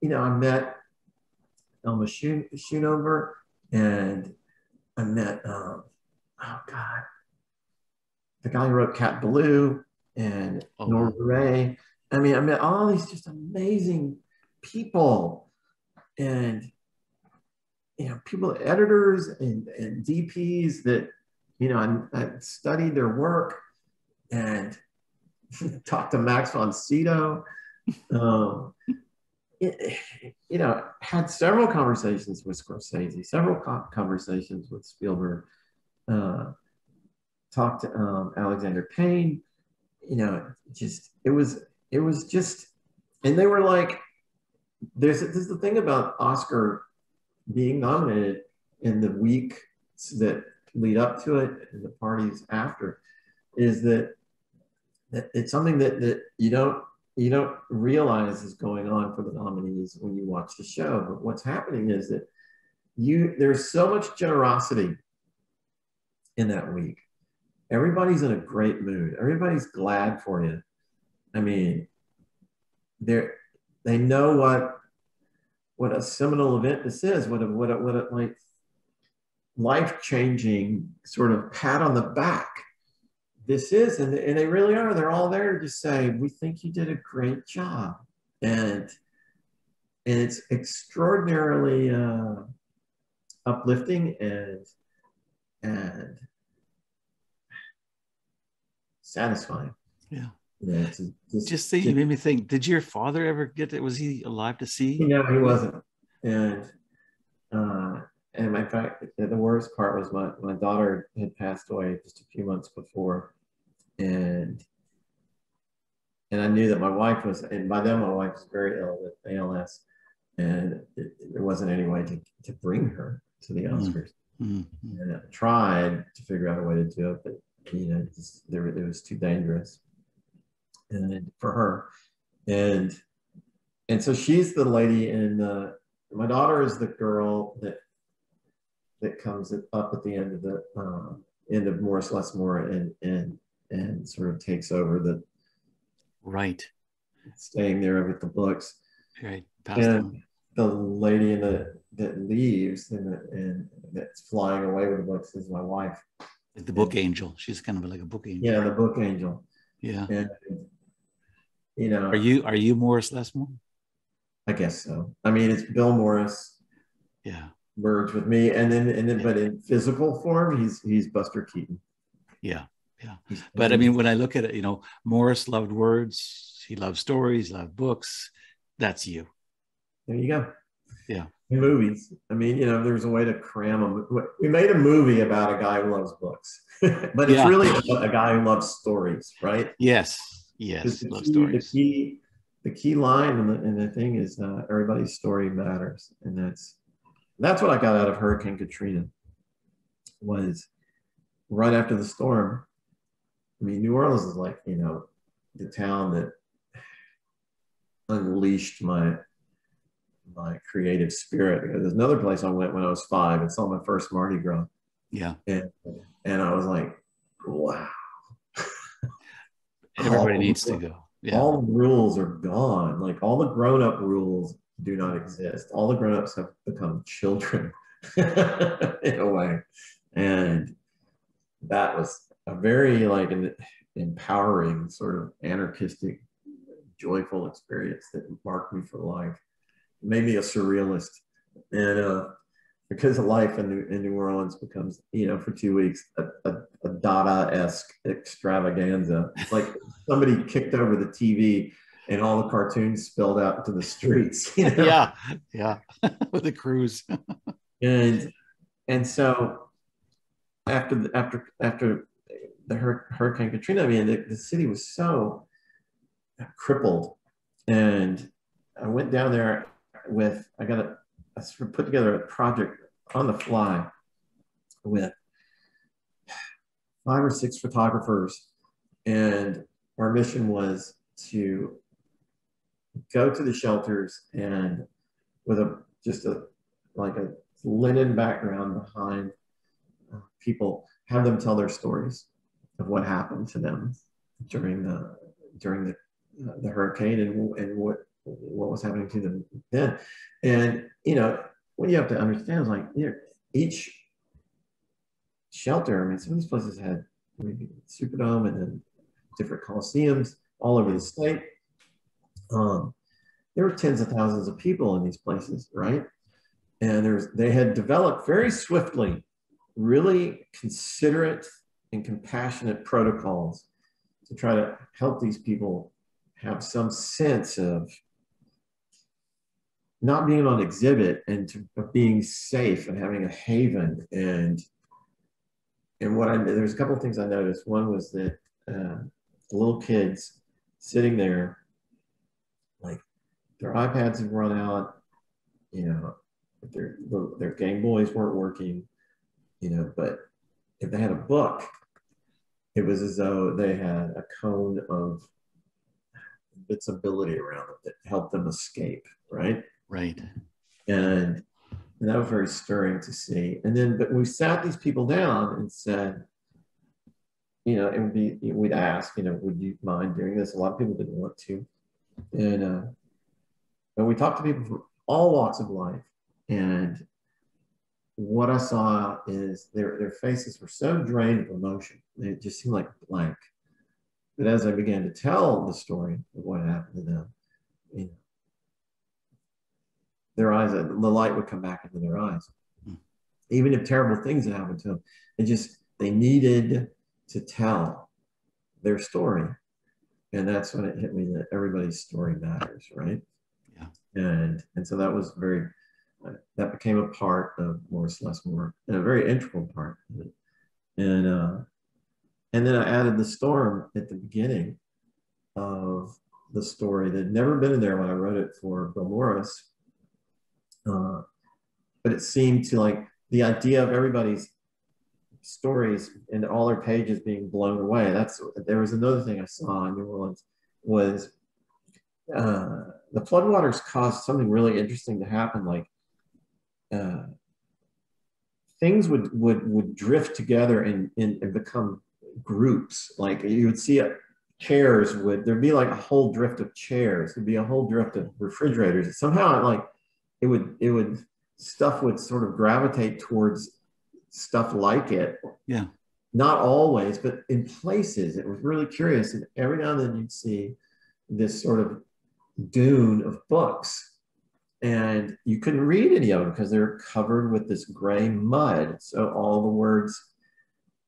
you know, I met Elma Schoonover and I met, oh God, the guy who wrote Cat Ballou and Norma Ray. I mean, I met all these just amazing people. And, you know, people, editors and DPs that, you know, I studied their work and talked to Max von Sydow. You know, had several conversations with Scorsese, several conversations with Spielberg, talked to Alexander Payne, you know, just, it was just, and they were like, There's the thing about Oscar being nominated in the weeks that lead up to it and the parties after, is that it's something that you don't realize is going on for the nominees when you watch the show. But what's happening is that there's so much generosity in that week. Everybody's in a great mood. Everybody's glad for you. I mean, they know what a seminal event this is, what a like life-changing sort of pat on the back this is, and they really are. They're all there to just say, we think you did a great job, and it's extraordinarily uplifting and satisfying. Yeah. Yeah, just you made me think, did your father ever was he alive to see? No, he wasn't. And And my fact, the worst part was my daughter had passed away just a few months before, and I knew that my wife was, and by then my wife was very ill with ALS, and there wasn't any way to bring her to the Oscars. Mm-hmm. And I tried to figure out a way to do it, but you know, just, it was too dangerous, and for her, and so she's the lady, and my daughter is the girl that comes up at the end of the end of Morris Lessmore and sort of takes over the right, staying there with the books. Right, past them. The lady in that leaves and that's flying away with the books is my wife. The book angel. She's kind of like a book angel. Yeah, the book angel. Yeah. And, you know, are you Morris Lessmore? I guess so. I mean, it's Bill Morris. Yeah. Merged with me, and then, but in physical form, he's Buster Keaton. Yeah, yeah. But I mean, when I look at it, you know, Morris loved words. He loved stories. Loved books. That's you. There you go. Yeah. Movies. I mean, you know, there's a way to cram them. We made a movie about a guy who loves books, but it's really about a guy who loves stories, right? Yes. Yes. Love stories. The key line in the thing is everybody's story matters, and that's what I got out of Hurricane Katrina. Was right after the storm. I mean, New Orleans is like, you know, the town that unleashed my creative spirit. Because there's another place I went when I was 5. It's on my first Mardi Gras. Yeah. And I was like, wow. Everybody needs to go. Yeah. All the rules are gone. Like all the grown-up rules do not exist. All the grown-ups have become children in a way. And that was a very like an empowering sort of anarchistic, joyful experience that marked me for life. It made me a surrealist. And because of life in New Orleans becomes, you know, for 2 weeks, a Dada-esque extravaganza. It's like somebody kicked over the TV and all the cartoons spilled out to the streets. You know? Yeah, yeah, with the crews. and so after the Hurricane Katrina, I mean, the city was so crippled, and I went down there I sort of put together a project on the fly with 5 or 6 photographers, and our mission was to go to the shelters and with a linen background behind people, have them tell their stories of what happened to them during the hurricane and what was happening to them then. And you know, what you have to understand is like, you know, each shelter, I mean, some of these places had maybe Superdome and then different coliseums all over the state. There were tens of thousands of people in these places, right? And they had developed very swiftly really considerate and compassionate protocols to try to help these people have some sense of not being on exhibit and of being safe and having a haven. And there's a couple of things I noticed. One was that little kids sitting there, like their iPads had run out, you know, their Game Boys weren't working, you know, but if they had a book, it was as though they had a cone of invincibility around them that helped them escape, right? Right. And that was very stirring to see. And then, but we sat these people down and said, you know, we'd ask, you know, would you mind doing this? A lot of people didn't want to. And we talked to people from all walks of life. And what I saw is their faces were so drained of emotion. They just seemed like blank. But as I began to tell the story of what happened to them, you know, their eyes, the light would come back into their eyes. Even if terrible things had happened to them, they needed to tell their story. And that's when it hit me that everybody's story matters, right? Yeah. And so that was very that became a part of Morris Lessmore, and a very integral part of it. And then I added the storm at the beginning of the story that had never been in there when I wrote it for Bill Morris. But it seemed to, like, the idea of everybody's stories and all their pages being blown away. There was another thing I saw in New Orleans was the floodwaters caused something really interesting to happen. Like things would drift together and become groups. Like you would see chairs there'd be like a whole drift of chairs. There'd be a whole drift of refrigerators. Somehow stuff would sort of gravitate towards stuff like it. Yeah. Not always, but in places. It was really curious. And every now and then you'd see this sort of dune of books, and you couldn't read any of them because they're covered with this gray mud. So all the words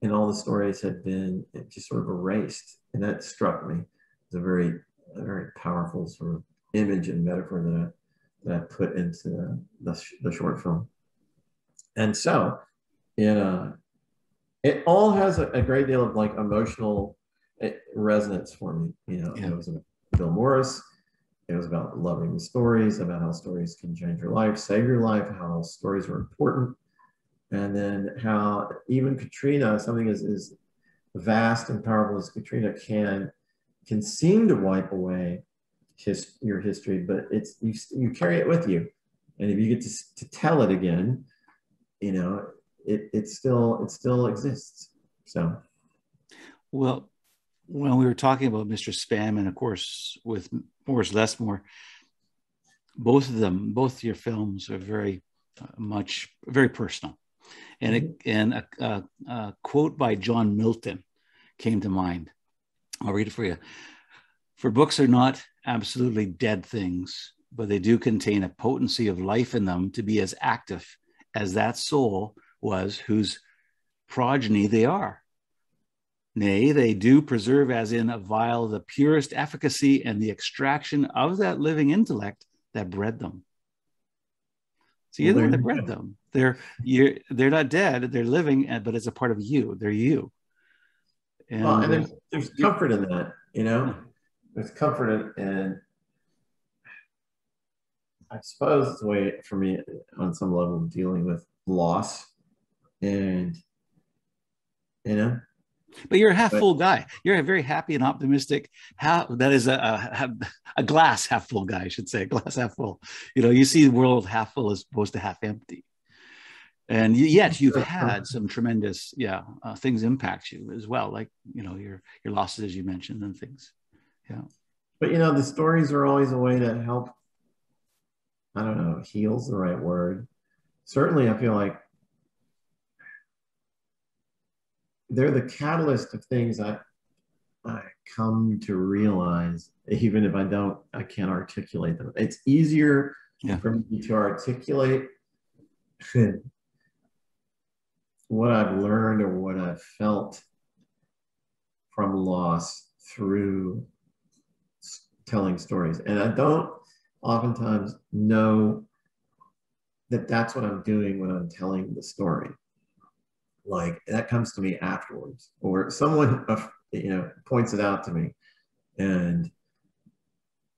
and all the stories had been just sort of erased. And that struck me as a very powerful sort of image and metaphor that I put into the short film. And so it all has a great deal of like emotional resonance for me. It was about Bill Morris. It was about loving the stories, about how stories can change your life, save your life, how stories are important. And then how even Katrina, something as vast and powerful as Katrina can seem to wipe away your history, but it's you carry it with you, and if you get to tell it again, it still exists. So, well, when we were talking about Mr. Spam, and of course with Morris Lessmore, both your films are very personal, and a quote by John Milton came to mind. I'll read it for you. "For books are not absolutely dead things, but they do contain a potency of life in them to be as active as that soul was whose progeny they are. Nay, they do preserve as in a vial the purest efficacy and the extraction of that living intellect that bred them." So you're the one that bred them. They're not dead, they're living, but it's a part of you, they're you. And, well, and there's comfort in that, There's comfort in, I suppose it's a way for me on some level dealing with loss, and But you're a half full guy. You're a very happy and optimistic. That is a glass half full guy, I should say, a glass half full. You see the world half full as opposed to half empty. And yet you've had some tremendous things impact you as well, like your losses as you mentioned and things. Yeah. But the stories are always a way to help. I don't know, heal's the right word. Certainly, I feel like they're the catalyst of things I come to realize, even if I can't articulate them. It's easier for me to articulate what I've learned or what I've felt from loss through telling stories. And I don't oftentimes know that that's what I'm doing when I'm telling the story. Like that comes to me afterwards, or someone points it out to me. And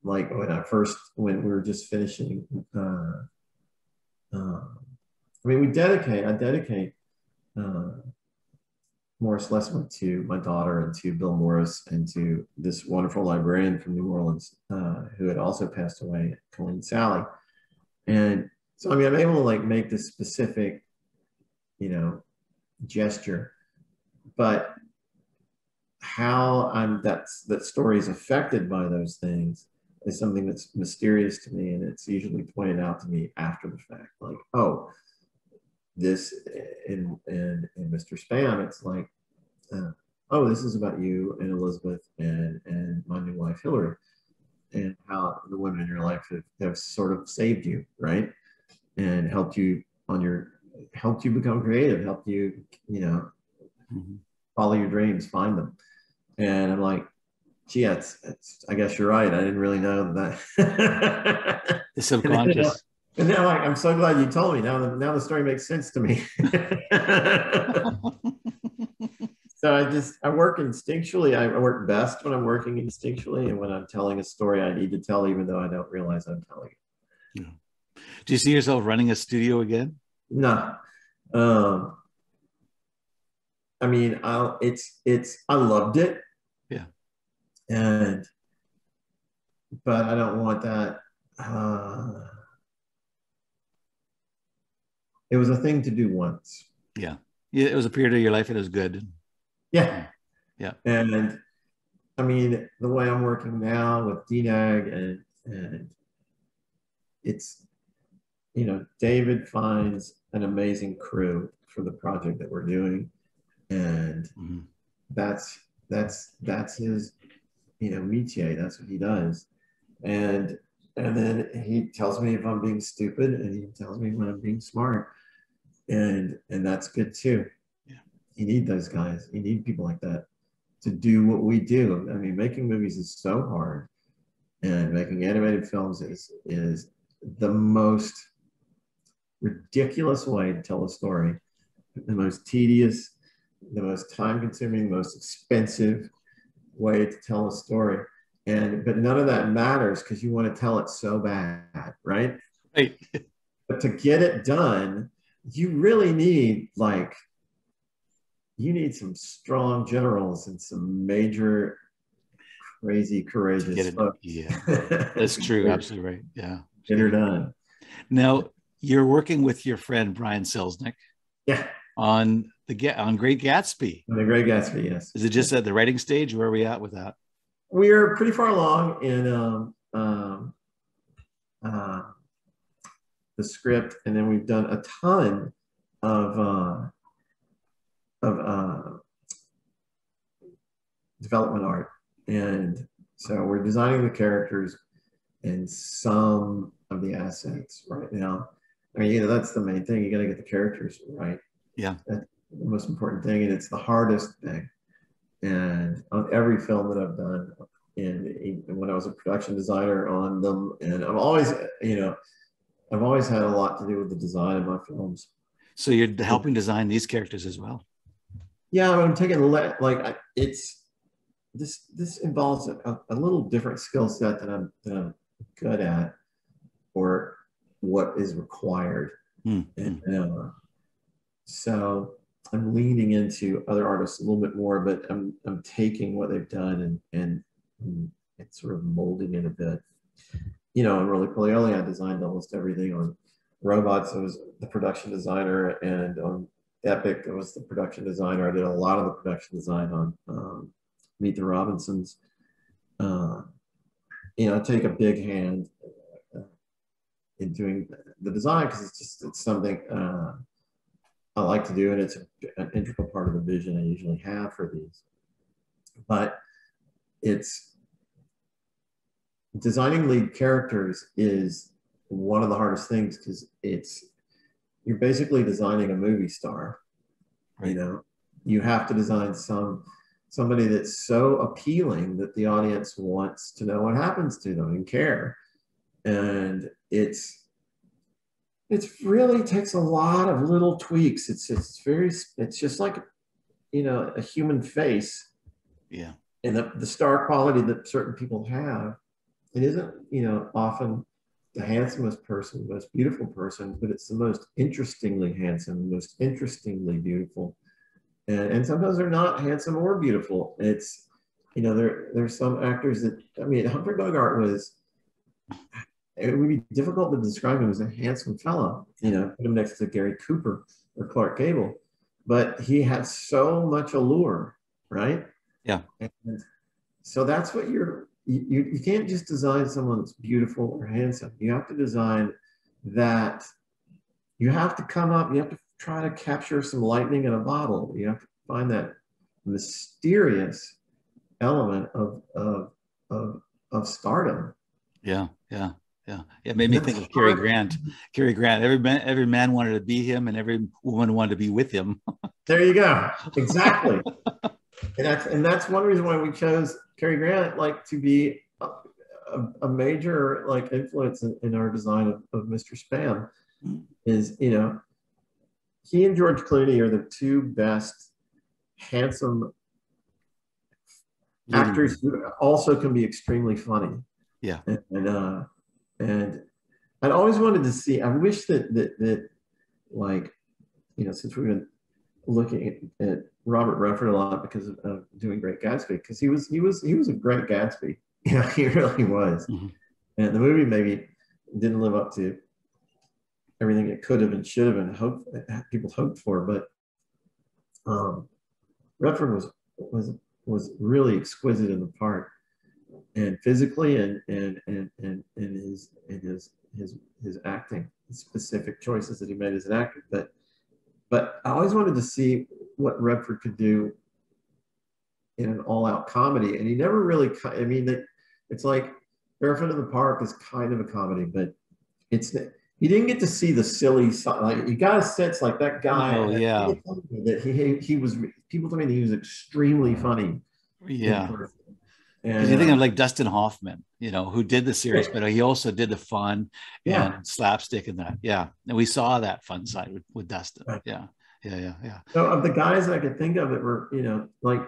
like when we were just finishing, I dedicate Morris Lessmore to my daughter and to Bill Morris and to this wonderful librarian from New Orleans who had also passed away, Colleen Sally. And so, I'm able to make this specific, gesture, but how that story is affected by those things is something that's mysterious to me. And it's usually pointed out to me after the fact, like, oh, this in Mr. Spam, it's like, oh, this is about you and Elizabeth and my new wife Hillary, and how the women in your life have sort of saved you, right, and helped you become creative, helped you, follow your dreams, find them. And I'm like, gee, I guess you're right. I didn't really know that. The subconscious. And now I'm so glad you told me. Now the story makes sense to me. So I work instinctually. I work best when I'm working instinctually, and when I'm telling a story I need to tell, even though I don't realize I'm telling it. Yeah. Do you see yourself running a studio again? No. I mean, I loved it. Yeah. But I don't want that. It was a thing to do once. Yeah. It was a period of your life. It was good. Yeah. Yeah. And I mean, the way I'm working now with DNAG and it's, you know, David finds an amazing crew for the project that we're doing. And mm-hmm. that's his, you know, métier. That's what he does. And then he tells me if I'm being stupid, and he tells me when I'm being smart. And that's good too. Yeah. You need those guys. You need people like that to do what we do. I mean, making movies is so hard, and making animated films is the most ridiculous way to tell a story, the most tedious, the most time-consuming, most expensive way to tell a story. But none of that matters because you want to tell it so bad, right? Right. But to get it done, you really need you need some strong generals and some major crazy courageous folks. Yeah, that's true. Absolutely right. Yeah, get her done. Now you're working with your friend Brian Selznick. Yeah. On Great Gatsby. On The Great Gatsby, yes. Is it just at the writing stage? Where are we at with that? We are pretty far along in the script, and then we've done a ton of development art, and so we're designing the characters and some of the assets right now. I mean, you know, that's the main thing. You got to get the characters right. Yeah, that's the most important thing, and it's the hardest thing. And on every film that I've done, and when I was a production designer on them, and I've always had a lot to do with the design of my films. So you're helping design these characters as well? Yeah, I mean, I'm taking this involves a little different skill set that I'm good at, or what is required. Mm. And so I'm leaning into other artists a little bit more, but I'm taking what they've done and sort of molding it a bit. You know, in Rolie Polie Olie, I designed almost everything. On Robots, I was the production designer, and on Epic, I was the production designer. I did a lot of the production design on Meet the Robinsons. You know, I take a big hand in doing the design because it's something I like to do, and it's an integral part of the vision I usually have for these. But it's designing lead characters is one of the hardest things because you're basically designing a movie star. Right. You know, you have to design somebody that's so appealing that the audience wants to know what happens to them and care. And it really takes a lot of little tweaks. It's just like, you know, a human face. Yeah. And the star quality that certain people have, it isn't, you know, often the handsomest person, most beautiful person, but it's the most interestingly handsome, most interestingly beautiful. And sometimes they're not handsome or beautiful. It's, you know, there's some actors that, I mean, Humphrey Bogart was, it would be difficult to describe him as a handsome fellow, you know, put him next to Gary Cooper or Clark Gable, but he had so much allure, right? Yeah. And so that's what you can't just design someone that's beautiful or handsome. You have to design that, you have to come up, you have to try to capture some lightning in a bottle. You have to find that mysterious element of stardom. Yeah, yeah. Yeah, it made me think of Cary Grant. Cary Grant. Every man wanted to be him, and every woman wanted to be with him. There you go. Exactly. And that's one reason why we chose Cary Grant, like, to be a major like influence in our design of Mr. Spam is, you know, he and George Clooney are the two best handsome actors who also can be extremely funny. Yeah. And I'd always wanted to see, I wish that like, you know, since we've been looking at Robert Redford a lot because of doing Great Gatsby, because he was a great Gatsby. Yeah, he really was. Mm-hmm. And the movie maybe didn't live up to everything it could have and should have and people hoped for, but Redford was really exquisite in the part, and physically and his acting, his specific choices that he made as an actor. But I always wanted to see what Redford could do in an all-out comedy, and he never really. I mean, it's like Barefoot in the Park is kind of a comedy, but it's you didn't get to see the silly side. Like you got a sense like that guy. Oh, yeah. That he was. People told me that he was extremely funny. Yeah. Because you think of like Dustin Hoffman, you know, who did the serious, but he also did the fun and slapstick and that. Yeah. And we saw that fun side with Dustin. Right. Yeah. Yeah. Yeah. Yeah. So of the guys I could think of that were, you know, like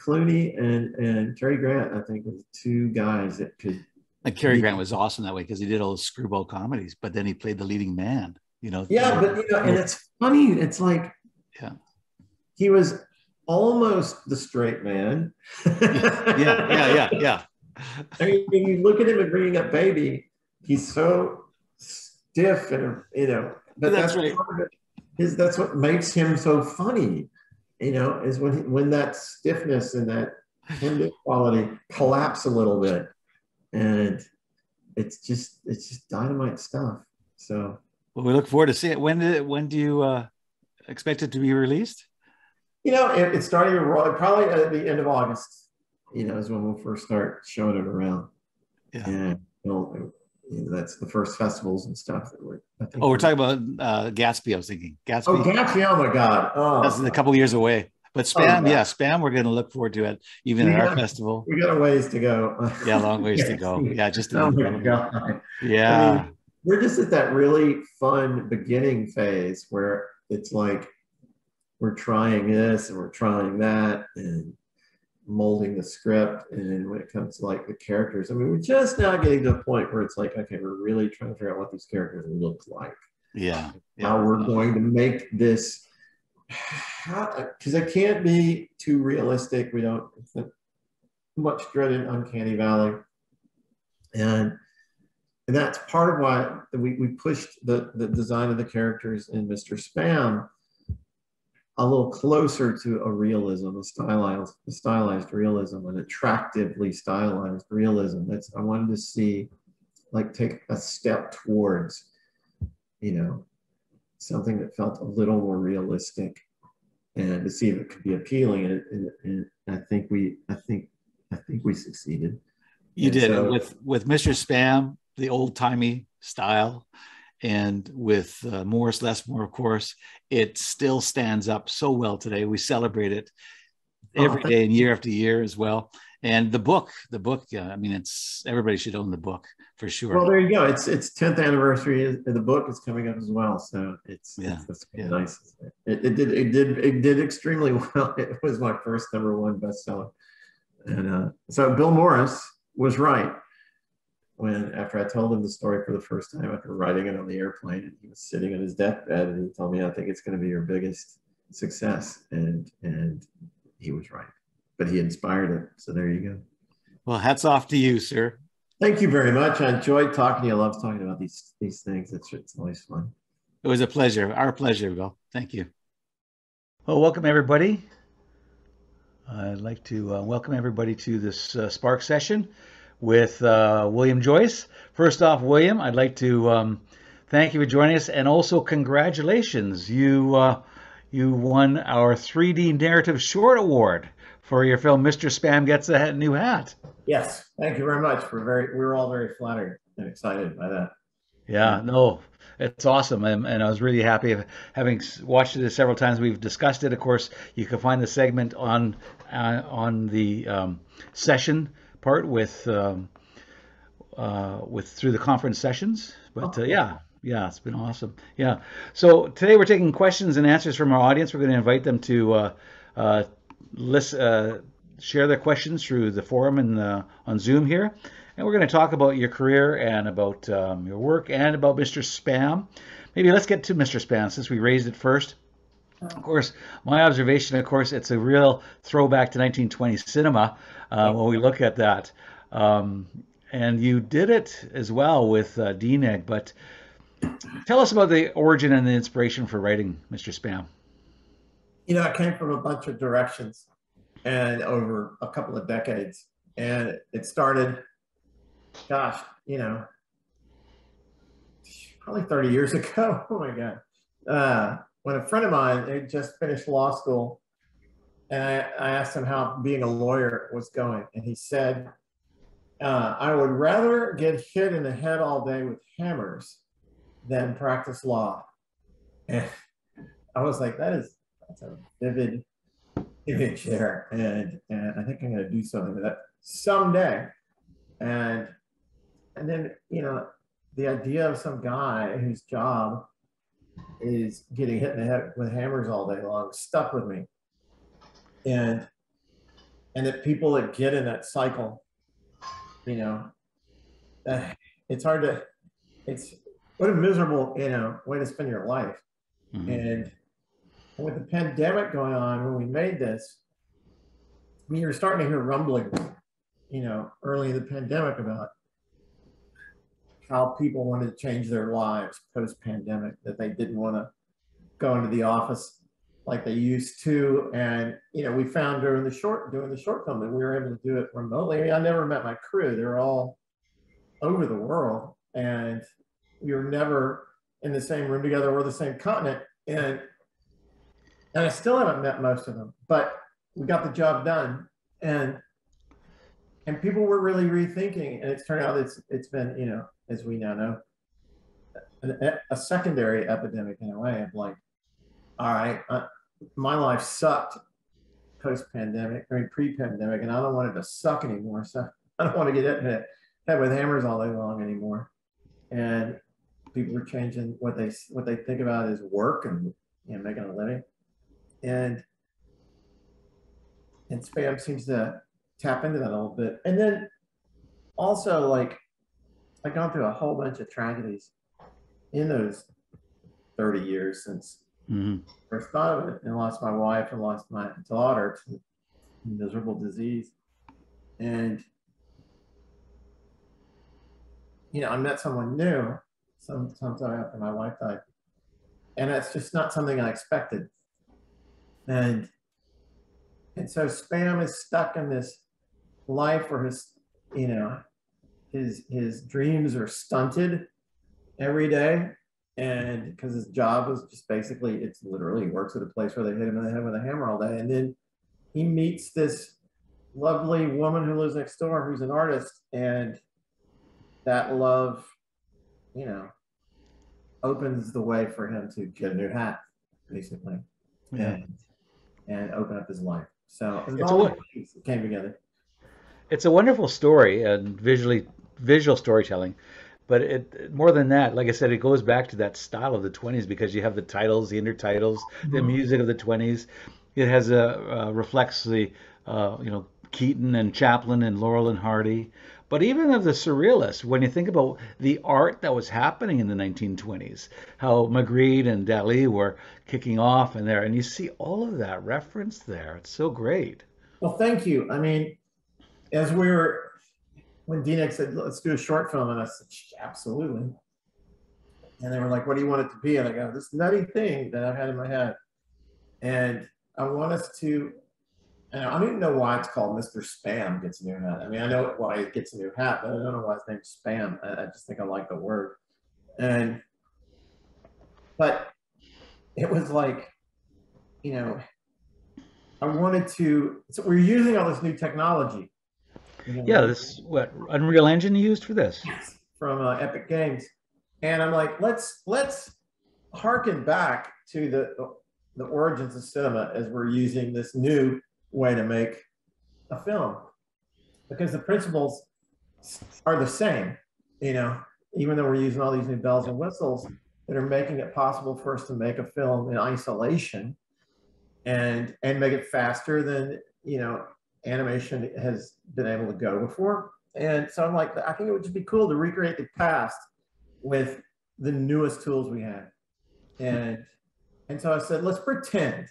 Clooney and Cary Grant, I think, were two guys that could. Like Cary Grant was awesome that way because he did all those screwball comedies, but then he played the leading man, you know. Yeah. But, you know, and it's funny. It's like, yeah, he was almost the straight man. Yeah. I mean, when you look at him in Bringing Up Baby, he's so stiff and, you know, but that's right. That's what makes him so funny, you know, is when that stiffness and that tender quality collapse a little bit, and it's just dynamite stuff. So, well, we look forward to see it. When do you expect it to be released? You know, it's starting to roll, probably at the end of August, you know, is when we'll first start showing it around. Yeah. And that's the first festivals and stuff that we're talking about Gatsby, I was thinking. Gatsby. Oh, Gatsby, oh my God. Oh, that's a couple years away. But Spam, Spam, we're going to look forward to it, even at our festival. We got a ways to go. Yeah, long ways to go. Yeah, just. Oh my God. Yeah. I mean, we're just at that really fun beginning phase where it's like, we're trying this and we're trying that and molding the script. And when it comes to like the characters, I mean, we're just now getting to a point where it's like, okay, we're really trying to figure out what these characters look like. Yeah. How we're going to make this, because it can't be too realistic. We don't, it's not much dreaded uncanny valley. And that's part of why we pushed the design of the characters in Mr. Spam a little closer to a realism, a stylized realism, an attractively stylized realism. I wanted to see, like, take a step towards, you know, something that felt a little more realistic, and to see if it could be appealing. And I think we succeeded. You did with Mr. Spam, the old timey style. And with Morris Lessmore, of course, it still stands up so well today. We celebrate it every day and year after year as well. And the book, I mean, everybody should own the book for sure. Well, there you go. It's 10th anniversary, and the book is coming up as well. So it's nice. It did extremely well. It was my first #1 bestseller. And so Bill Morris was right. After I told him the story for the first time after writing it on the airplane, and he was sitting on his deathbed, and he told me, "I think it's going to be your biggest success," and he was right, but he inspired it. So there you go. Well, hats off to you, sir. Thank you very much. I enjoyed talking to you. I love talking about these things. It's always fun. It was a pleasure. Our pleasure, Bill. Thank you. Well, welcome everybody. I'd like to welcome everybody to this Spark session with William Joyce. First off, William, I'd like to thank you for joining us, and also congratulations. You won our 3D Narrative Short Award for your film, Mr. Spam Gets a New Hat. Yes, thank you very much. We're all very flattered and excited by that. Yeah, no, it's awesome. And I was really happy having watched it several times. We've discussed it. Of course, you can find the segment on the session part with through the conference sessions. But yeah, it's been awesome. Yeah. So today we're taking questions and answers from our audience. We're going to invite them to share their questions through the forum and on Zoom here. And we're going to talk about your career and about your work and about Mr. Spam. Maybe let's get to Mr. Spam since we raised it first. Of course, my observation, of course, it's a real throwback to 1920s cinema when we look at that. And you did it as well with DNEG, but tell us about the origin and the inspiration for writing Mr. Spam. You know, I came from a bunch of directions and over a couple of decades. And it started, gosh, you know, probably 30 years ago. Oh my God. When a friend of mine had just finished law school, and I asked him how being a lawyer was going, and he said, I would rather get hit in the head all day with hammers than practice law. And I was like, that's a vivid image there, and I think I'm going to do something with that someday. And then, you know, the idea of some guy whose job is getting hit in the head with hammers all day long stuck with me, and that people that get in that cycle, you know, it's hard to, what a miserable, you know, way to spend your life. Mm-hmm. And with the pandemic going on, when we made this, I mean, you're starting to hear rumblings, you know, early in the pandemic about how people wanted to change their lives post-pandemic, that they didn't want to go into the office like they used to. And, you know, we found during the short film that we were able to do it remotely. I mean, I never met my crew. They're all over the world. And we were never in the same room together or the same continent. And I still haven't met most of them, but we got the job done. And people were really rethinking, and it's turned out it's been, you know, as we now know, a secondary epidemic in a way of like, all right, my life sucked post-pandemic, I mean pre-pandemic, and I don't want it to suck anymore. So I don't want to get hit with hammers all day long anymore. And people are changing what they think about is work and, you know, making a living. And Spam seems to tap into that a little bit. And then also, like, I've gone through a whole bunch of tragedies in those 30 years since mm-hmm. first thought of it, and lost my wife and lost my daughter to miserable disease. And, you know, I met someone new sometime after my wife died, and that's just not something I expected. And so Spam is stuck in this life where his, you know, his dreams are stunted every day, and because his job was just basically, it's literally, he works at a place where they hit him in the head with a hammer all day. And then he meets this lovely woman who lives next door who's an artist, and that love, you know, opens the way for him to get a new hat, basically, yeah. and open up his life. So it's all things that came together. It's a wonderful story and visual storytelling, but it more than that, like I said, it goes back to that style of the 20s, because you have the titles, the intertitles, the music of the 20s. It has reflects the you know, Keaton and Chaplin and Laurel and Hardy, but even of the surrealists. When you think about the art that was happening in the 1920s, how Magritte and Dali were kicking off in there, and you see all of that reference there. It's so great. Well, thank you. I mean, as we were, when DNEG said, let's do a short film, and I said, absolutely. And they were like, what do you want it to be? And I go, this nutty thing that I've had in my head. And I want us to, and I don't even know why it's called Mr. Spam Gets a New Hat. I mean, I know why it gets a new hat, but I don't know why his name's Spam. I just think I like the word. And, but it was like, you know, I wanted to, so we're using all this new technology. Yeah, this what Unreal Engine used for this? Yes, from Epic Games. And I'm like, let's harken back to the origins of cinema as we're using this new way to make a film, because the principles are the same. you know, even though we're using all these new bells and whistles that are making it possible for us to make a film in isolation and make it faster than, you know, animation has been able to go before. And so I'm like, I think it would just be cool to recreate the past with the newest tools we had. And so I said, let's pretend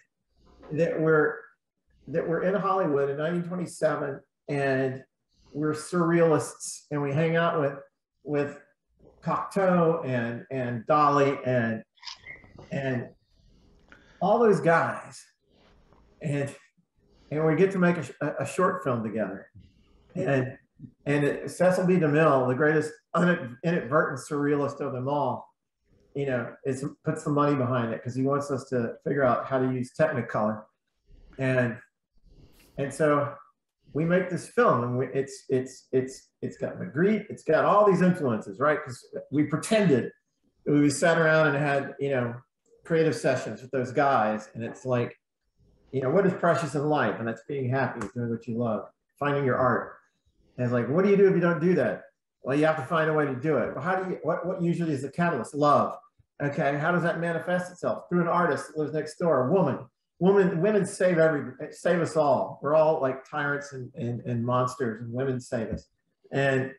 that we're in Hollywood in 1927 and we're surrealists and we hang out with Cocteau and Dali and all those guys. And we get to make a short film together. And Cecil B. DeMille, the greatest inadvertent surrealist of them all, you know, puts the money behind it because he wants us to figure out how to use Technicolor. And so we make this film, and it's got Magritte, it's got all these influences, right? Because we pretended, we sat around and had, you know, creative sessions with those guys, and it's like, you know, what is precious in life? And that's being happy, doing what you love, finding your art. And it's like, what do you do if you don't do that? Well, you have to find a way to do it. Well, how do you, what usually is the catalyst? Love. Okay, how does that manifest itself? Through an artist that lives next door, a woman. Women save us all. We're all like tyrants and monsters, and women save us. And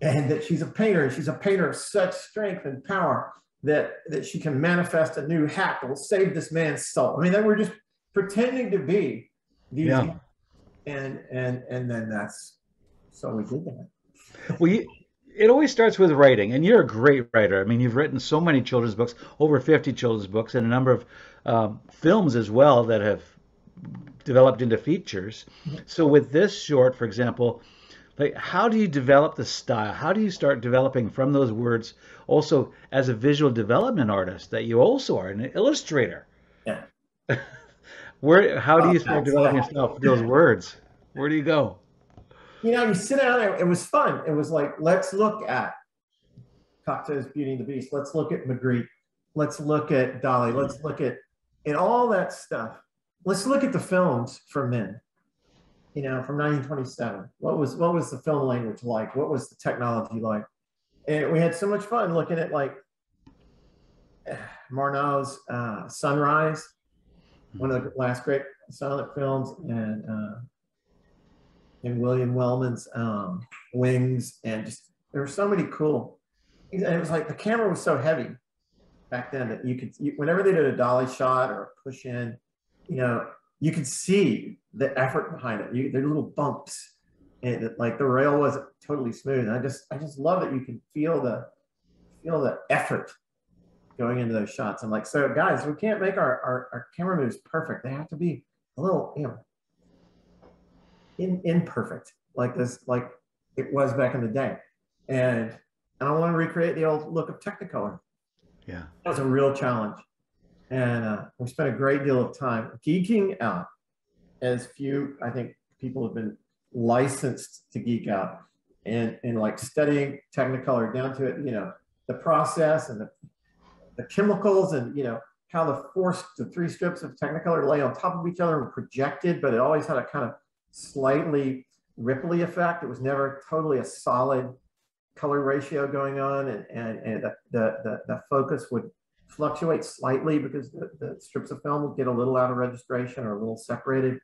that she's a painter. She's a painter of such strength and power that she can manifest a new hat that will save this man's soul. I mean, they were just pretending to be these. Yeah. And then that's, so we did that. We. It always starts with writing, and you're a great writer. I mean, you've written so many children's books, over 50 children's books, and a number of films as well that have developed into features. So with this short, for example, like, how do you develop the style? How do you start developing from those words also as a visual development artist that you also are, an illustrator? Yeah. How do you start developing yourself with those words? Where do you go? You know, you sit down there, it was fun. It was like, let's look at Cocteau's Beauty and the Beast. Let's look at Magritte. Let's look at Dali. Let's look at and all that stuff. Let's look at the films for men, you know, from 1927. What was the film language like? What was the technology like? And we had so much fun looking at like Murnau's Sunrise, one of the last great silent films, and William Wellman's Wings, and just, there were so many cool, and it was like the camera was so heavy back then that you could, whenever they did a dolly shot or a push in, you know, you could see the effort behind it. There were little bumps, and it, like the rail wasn't totally smooth. And I just love that you can feel the effort going into those shots. I'm like, so guys, we can't make our camera moves perfect. They have to be a little, you know, imperfect, like this, like it was back in the day. And I want to recreate the old look of Technicolor. Yeah, that was a real challenge. And we spent a great deal of time geeking out, as few, I think, people have been licensed to geek out, and like studying Technicolor down to it, you know, the process and the chemicals, and you know, how the three strips of Technicolor lay on top of each other and projected, but it always had a kind of slightly ripply effect. It was never totally a solid color ratio going on, and the focus would fluctuate slightly because the strips of film would get a little out of registration or a little separated.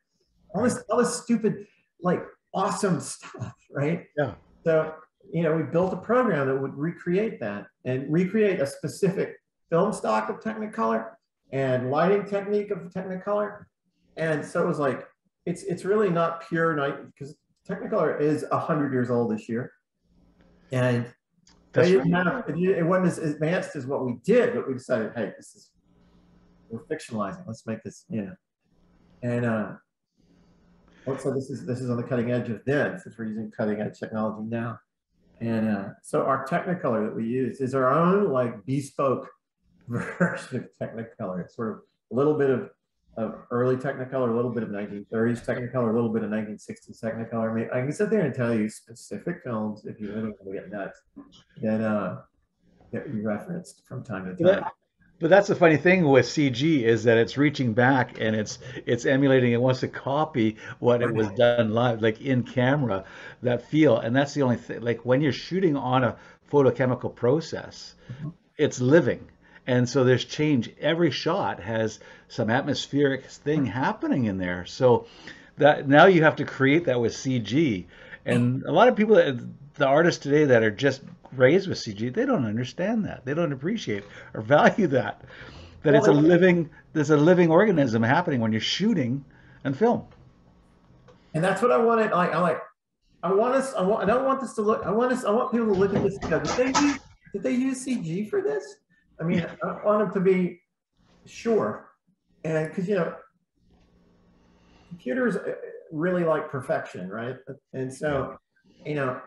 All this stupid, like, awesome stuff, right? Yeah. So, you know, we built a program that would recreate that, and recreate a specific film stock of Technicolor and lighting technique of Technicolor. And so it was like, It's really not pure, because Technicolor is 100 years old this year, and it wasn't as advanced as what we did. But we decided, hey, we're fictionalizing. Let's make this, you know. And also, this is on the cutting edge of then, since we're using cutting edge technology now. And so our Technicolor that we use is our own, like, bespoke version of Technicolor. It's sort of a little bit of early Technicolor, a little bit of 1930s Technicolor, a little bit of 1960s Technicolor. I mean, I can sit there and tell you specific films, if you really want to get nuts, that you referenced from time to time. But that's the funny thing with CG is that it's reaching back and it's emulating. It wants to copy what it was done live, like in camera, that feel. And that's the only thing. Like when you're shooting on a photochemical process, it's living. And so there's change. Every shot has some atmospheric thing happening in there. So that now you have to create that with CG. And a lot of people, the artists today that are just raised with CG, they don't understand that. They don't appreciate or value that. That it's a living, there's a living organism happening when you're shooting and film. And that's what I wanted. I want people to look at this and go, did they use CG for this? I mean, yeah. I want them to be sure. And because, you know, computers really like perfection, right? And so, you know,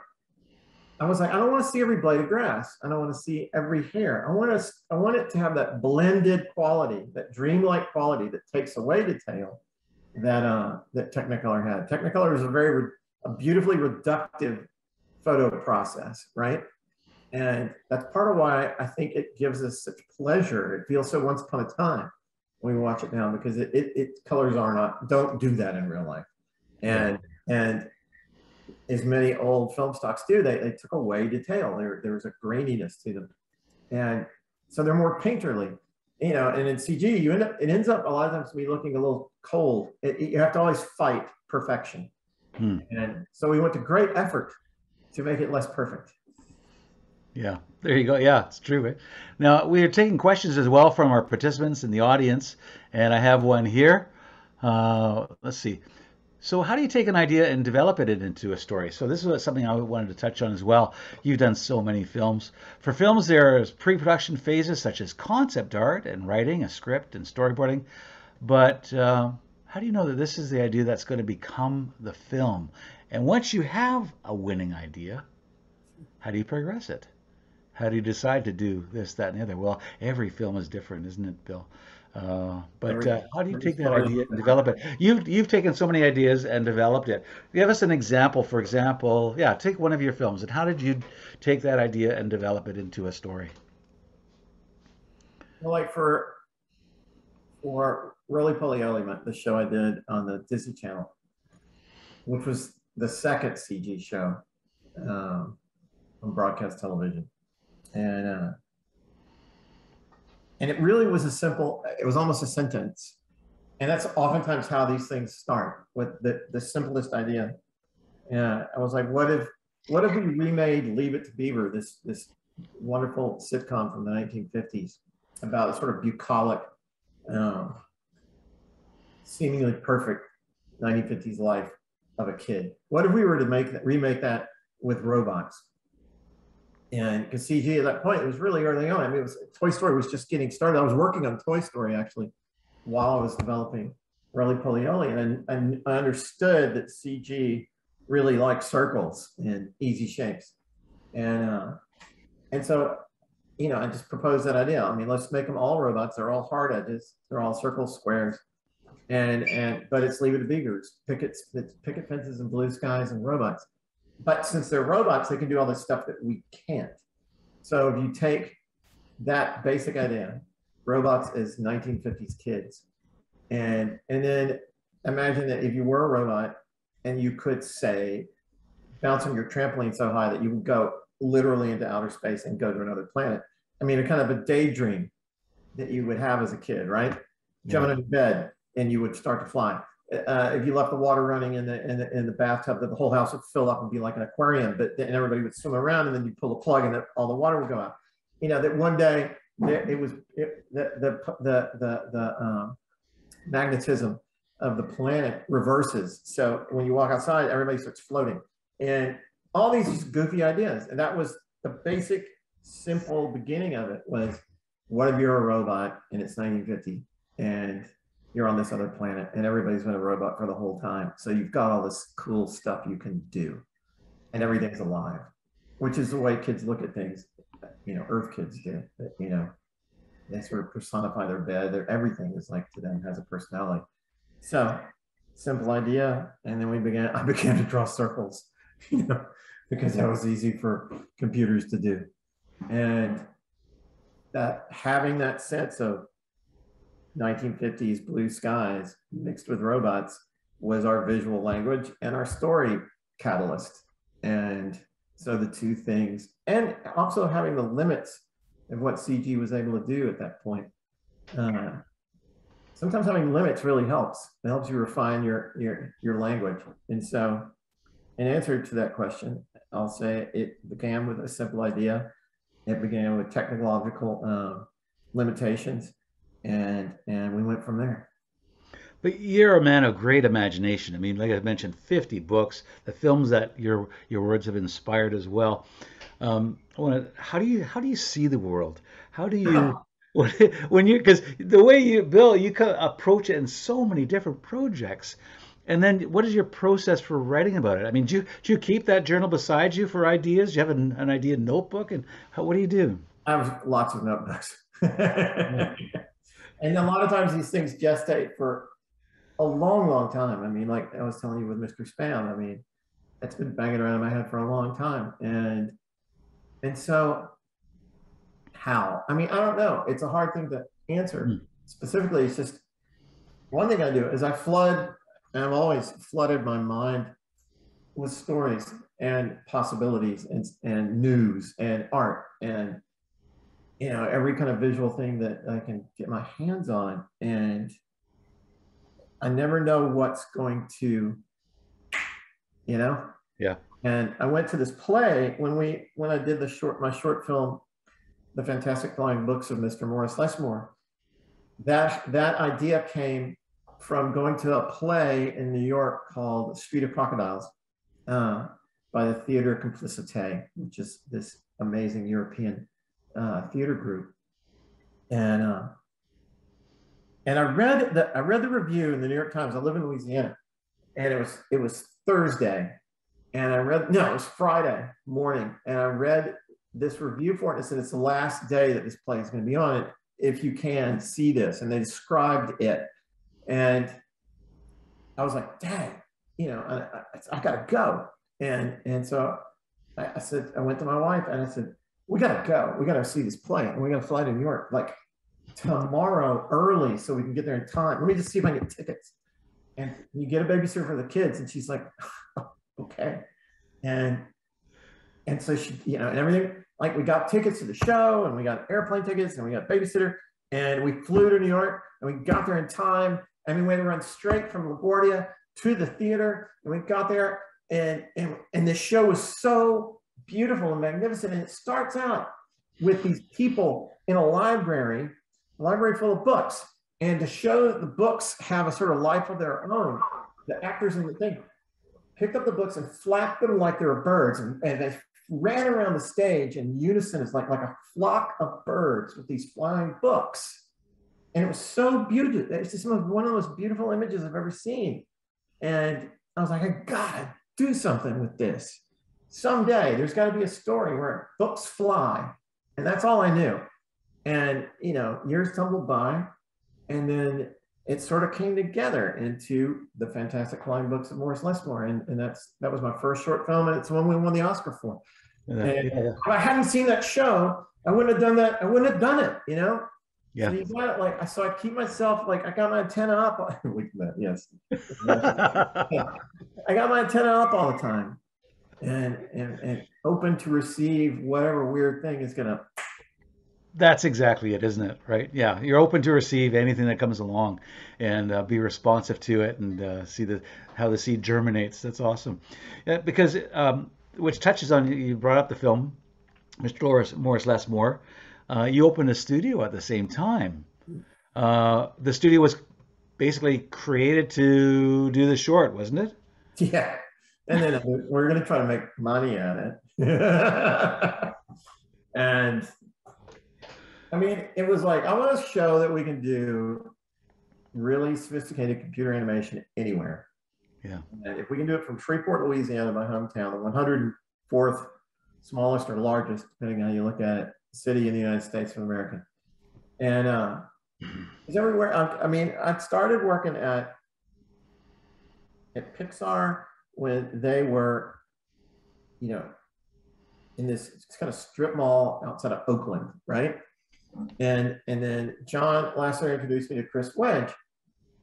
I was like, I don't want to see every blade of grass. I don't want to see every hair. I want it to have that blended quality, that dreamlike quality that takes away detail that that Technicolor had. Technicolor is a beautifully reductive photo process, right? And that's part of why I think it gives us such pleasure. It feels so once upon a time when we watch it now, because colors don't do that in real life. And as many old film stocks do, they took away detail. There was a graininess to them. And so they're more painterly, you know, and in CG, it ends up a lot of times to be looking a little cold. You have to always fight perfection. And so we went to great effort to make it less perfect. Yeah, there you go. Yeah, it's true. Now, we are taking questions as well from our participants in the audience, and I have one here. Let's see. So how do you take an idea and develop it into a story? So this is something I wanted to touch on as well. You've done so many films. For films, there's pre-production phases such as concept art and writing, a script and storyboarding. But how do you know that this is the idea that's going to become the film? And once you have a winning idea, how do you progress it? How do you decide to do this, that, and the other? Well, every film is different, isn't it, Bill? But how do you take that idea and develop it? You've taken so many ideas and developed it. Give us an example. For example, yeah, take one of your films. And how did you take that idea and develop it into a story? Well, like for Rolie Polie Olie, the show I did on the Disney Channel, which was the second CG show on broadcast television. And it really was it was almost a sentence. And that's oftentimes how these things start, with the simplest idea. And I was like, what if we remade Leave It to Beaver, this wonderful sitcom from the 1950s about sort of bucolic, seemingly perfect 1950s life of a kid. What if we were to remake that with robots? And because CG at that point, it was really early on. I mean, Toy Story was just getting started. I was working on Toy Story actually while I was developing Rolie Polie Olie, and I understood that CG really liked circles and easy shapes, and so, you know, I just proposed that idea. I mean, let's make them all robots. They're all hard edges. They're all circles, squares, but it's Leave It to Beaver. It's picket fences and blue skies and robots. But since they're robots, they can do all this stuff that we can't. So if you take that basic idea, robots as 1950s kids, and then imagine that if you were a robot and you could, say, bounce on your trampoline so high that you would go literally into outer space and go to another planet. I mean, a kind of a daydream that you would have as a kid, right? Yeah. Jumping into bed and you would start to fly. If you left the water running in the bathtub, that the whole house would fill up and be like an aquarium, and everybody would swim around, and then you pull the plug, and all the water would go out. You know that one day magnetism of the planet reverses, so when you walk outside, everybody starts floating, and all these goofy ideas. And that was the basic, simple beginning of it. Was, what if you're a robot and it's 1950 and you're on this other planet and everybody's been a robot for the whole time. So you've got all this cool stuff you can do and everything's alive, which is the way kids look at things, you know, Earth kids do, but, you know, they sort of personify their bed. Everything is like, to them, has a personality. So simple idea. And then I began to draw circles, you know, because that was easy for computers to do. And that having that sense of 1950s blue skies mixed with robots was our visual language and our story catalyst. And so the two things, and also having the limits of what CG was able to do at that point. Sometimes having limits really helps. It helps you refine your language. And so in answer to that question, I'll say it began with a simple idea. It began with technological limitations, and we went from there. But you're a man of great imagination. I mean, like I mentioned, 50 books, the films that your words have inspired as well. How do you see the world? How do you when you, because the way you build, you approach it in so many different projects. And then what is your process for writing about it? I mean, do you keep that journal beside you for ideas? Do you have an idea notebook? And what do you do? I have lots of notebooks. And a lot of times these things gestate for a long, long time. I mean, like I was telling you with Mr. Spam, I mean, that's been banging around in my head for a long time. And so how? I mean, I don't know. It's a hard thing to answer. Specifically, it's just one thing I do is I flood, and I've always flooded my mind with stories and possibilities and news and art and, you know, every kind of visual thing that I can get my hands on. And I never know what's going to, you know? Yeah. And I went to this play when I did my short film, The Fantastic Flying Books of Mr. Morris Lessmore, that idea came from going to a play in New York called Street of Crocodiles by the Theater Complicité, which is this amazing European theater group. And I read the review in the New York Times. I live in Louisiana, and it was Thursday, and it was Friday morning, and I read this review for it, and it said it's the last day that this play is going to be on it, if you can see this, and they described it. And I was like, dang, you know, I gotta go. And so I said, I went to my wife and I said, we gotta go. We gotta see this play, and we gotta fly to New York like tomorrow early so we can get there in time. Let me just see if I can get tickets. And you get a babysitter for the kids. And she's like, okay. And so she, you know, and everything, like we got tickets to the show, and we got airplane tickets, and we got a babysitter, and we flew to New York, and we got there in time. And we went to run straight from LaGuardia to the theater, and we got there, and the show was so beautiful and magnificent. And it starts out with these people in a library full of books, and to show that the books have a sort of life of their own, the actors in the thing picked up the books and flapped them like they were birds, and they ran around the stage in unison as like a flock of birds with these flying books. And it was so beautiful. It's just one of the most beautiful images I've ever seen. And I was like, I gotta do something with this. Someday there's gotta be a story where books fly. And that's all I knew. And, you know, years tumbled by, and then it sort of came together into The Fantastic Flying Books of Morris Lessmore. And that was my first short film, and it's the one we won the Oscar for. And if I hadn't seen that show, I wouldn't have done that. I wouldn't have done it, you know? Yeah. So, I keep myself like, I got my antenna up. Yes. I got my antenna up all the time, and open to receive whatever weird thing is gonna. That's exactly it, isn't it? Right? Yeah, you're open to receive anything that comes along, and be responsive to it, and see how the seed germinates. That's awesome, because which touches on, you brought up the film, Mr. Morris Lessmore. You opened a studio at the same time. The studio was basically created to do the short, wasn't it? Yeah. And then we're going to try to make money on it. And I mean, it was like, I want to show that we can do really sophisticated computer animation anywhere. Yeah. And if we can do it from Shreveport, Louisiana, my hometown, the 104th smallest or largest, depending on how you look at it, city in the United States of America, and it's everywhere. I mean, I started working at Pixar when they were, you know, in this kind of strip mall outside of Oakland, right? And then John last year introduced me to Chris Wedge,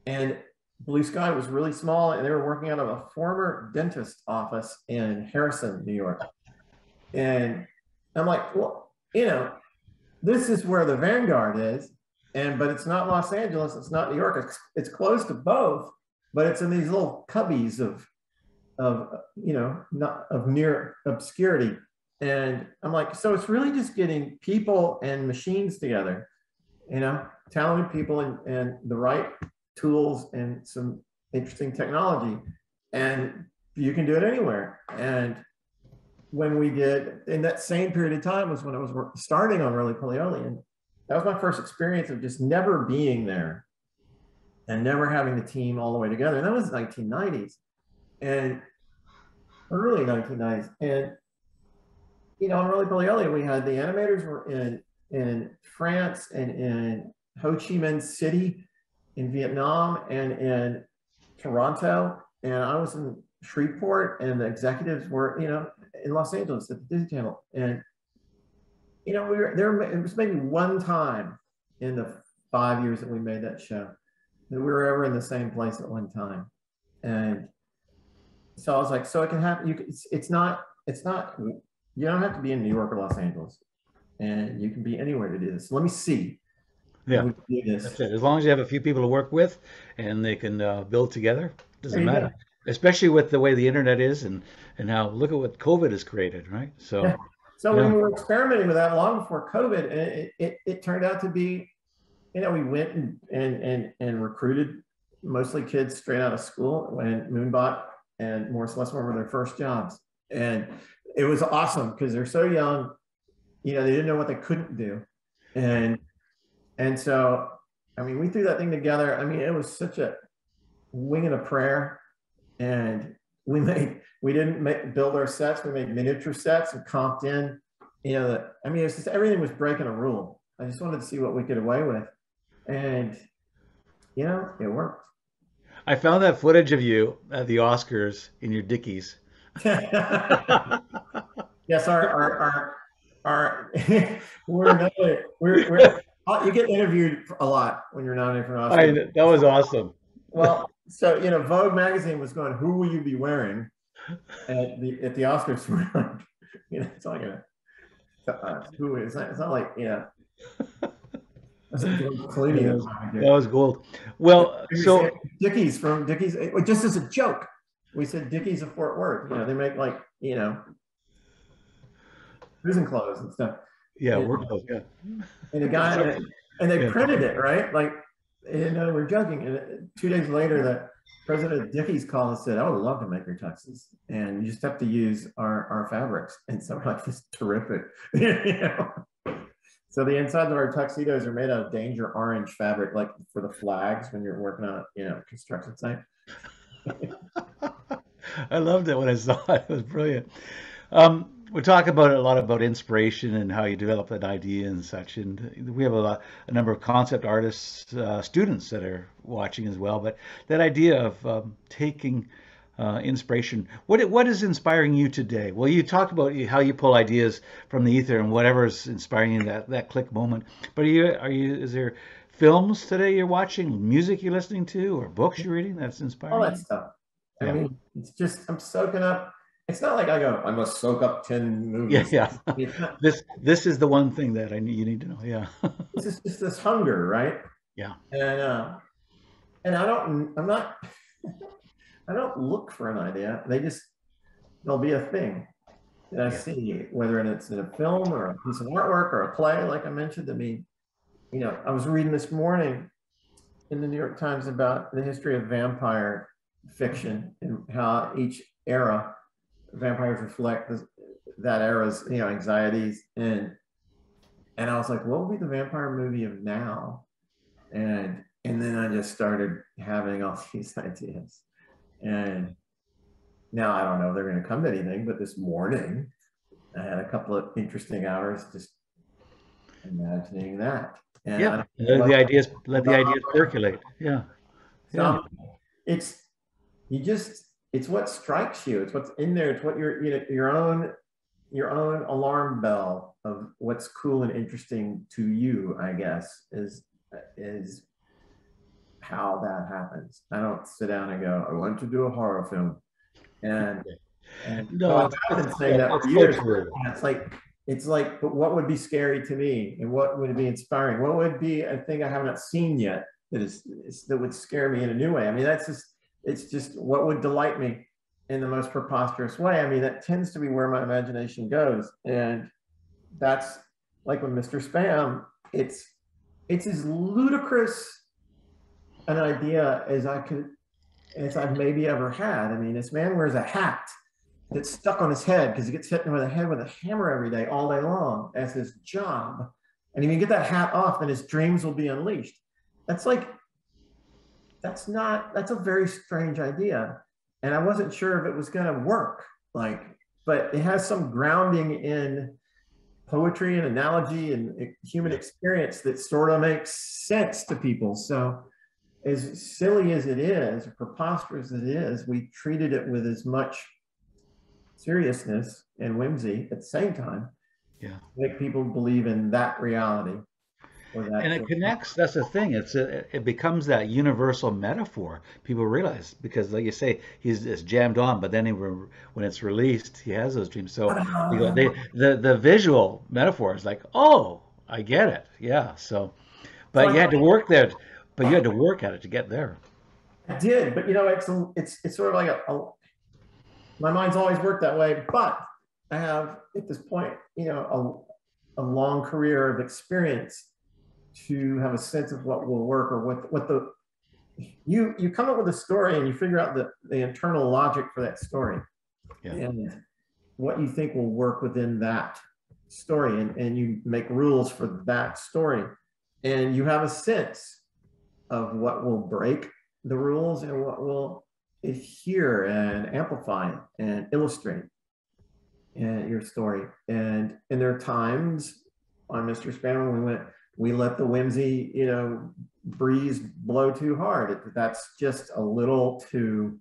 and Blue Sky was really small, and they were working out of a former dentist's office in Harrison, New York. And I'm like, well, you know, this is where the Vanguard is, but it's not Los Angeles, it's not New York, it's close to both, but it's in these little cubbies of near obscurity. And I'm like, so it's really just getting people and machines together, you know, talented people and the right tools and some interesting technology, and you can do it anywhere. And when we did, in that same period of time was when I was starting on Rolie Polie Olie, and that was my first experience of just never being there and never having the team all the way together. And that was 1990s and early 1990s. And you know, on Rolie Polie Olie, we had the animators were in France and in Ho Chi Minh City, in Vietnam and in Toronto. And I was in Shreveport, and the executives were, you know, in Los Angeles at the Disney Channel. And, you know, we were there, it was maybe one time in the 5 years that we made that show that we were ever in the same place at one time. And so I was like, so it can happen. It's not, you don't have to be in New York or Los Angeles, and you can be anywhere to do this. So let me see. Yeah, that's it. As long as you have a few people to work with and they can build together, doesn't matter. Go. Especially with the way the internet is and how, look at what COVID has created, right? So, yeah. So yeah. When we were experimenting with that long before COVID, and it turned out to be, you know, we went and recruited mostly kids straight out of school, and Moonbot and Morris Lessmore were their first jobs. And it was awesome because they're so young, you know, they didn't know what they couldn't do. And so, I mean, we threw that thing together. I mean, it was such a wing and a prayer. And we didn't build our sets. We made miniature sets and comped in, you know, I mean, it's just, everything was breaking a rule. I just wanted to see what we could get away with. And, you know, it worked. I found that footage of you at the Oscars in your Dickies. Yes, we're you get interviewed a lot when you're nominated for an Oscar. That was awesome. Well, so, you know, Vogue magazine was going, who will you be wearing at the Oscars? You know, it's not going to, who is that? It's not like, you know. That was gold. Well, so Dickies, just as a joke, we said Dickies of Fort Worth. You know, they make, like, you know, prison clothes and stuff. Yeah, work clothes. Yeah. And the guy, and they printed it, right? Like, you know, we're joking. And 2 days later, the president of Dickies called and said, "I would love to make your tuxes, and you just have to use our fabrics." And so we're like, "This is terrific." You know? So the insides of our tuxedos are made out of Danger Orange fabric, like for the flags when you're working on, you know, construction site. I loved it when I saw it. It was brilliant. We talk about a lot about inspiration and how you develop an idea and such, and we have a number of concept artists, students that are watching as well. But that idea of taking inspiration, what is inspiring you today? Well, you talk about how you pull ideas from the ether and whatever's inspiring you that click moment. But is there films today you're watching, music you're listening to, or books you're reading that's inspiring? All that stuff. Yeah. I mean, it's just I'm soaking up. It's not like I go, I must soak up 10 movies. Yeah. This is the one thing that you need to know. Yeah. This is just this hunger, right? Yeah. And I don't look for an idea. There'll be a thing that I see, whether it's in a film or a piece of artwork or a play, like I mentioned. I mean, you know, I was reading this morning in the New York Times about the history of vampire fiction and how each era vampires reflect that era's, you know, anxieties, and I was like, what would be the vampire movie of now? And then I just started having all these ideas, and now I don't know if they're going to come to anything, but this morning I had a couple of interesting hours just imagining that, and yeah, let the ideas percolate. Yeah, so yeah. It's what strikes you. It's what's in there. It's what your own alarm bell of what's cool and interesting to you, I guess, is how that happens. I don't sit down and go, I want to do a horror film. And no, I've been saying that for years. It's like, but what would be scary to me, and what would be inspiring? What would be a thing I have not seen yet that would scare me in a new way? I mean, it's just what would delight me in the most preposterous way. I mean, that tends to be where my imagination goes, and that's like with Mr. Spam. It's as ludicrous an idea as I've maybe ever had. I mean, this man wears a hat that's stuck on his head because he gets hit over the head with a hammer every day, all day long, as his job. And if you get that hat off, then his dreams will be unleashed. That's a very strange idea. And I wasn't sure if it was gonna work, but it has some grounding in poetry and analogy and human experience that sort of makes sense to people. So as silly as it is, preposterous as it is, we treated it with as much seriousness and whimsy at the same time. Yeah, make people believe in that reality. Or that, and it connects. That's the thing. It becomes that universal metaphor. People realize, because, like you say, it's jammed on, but then when it's released, he has those dreams. So the visual metaphor is like, oh, I get it. Yeah. So, but you had to work there. But you had to work at it to get there. I did, but it's sort of like my mind's always worked that way, but I have, at this point, a long career of experience to have a sense of what will work, or you come up with a story and you figure out the internal logic for that story. Yeah. And what you think will work within that story, and you make rules for that story, and you have a sense of what will break the rules and what will adhere and amplify and illustrate your story. And there are times on Mr. Spanner when we let the whimsy, breeze blow too hard. That's just a little too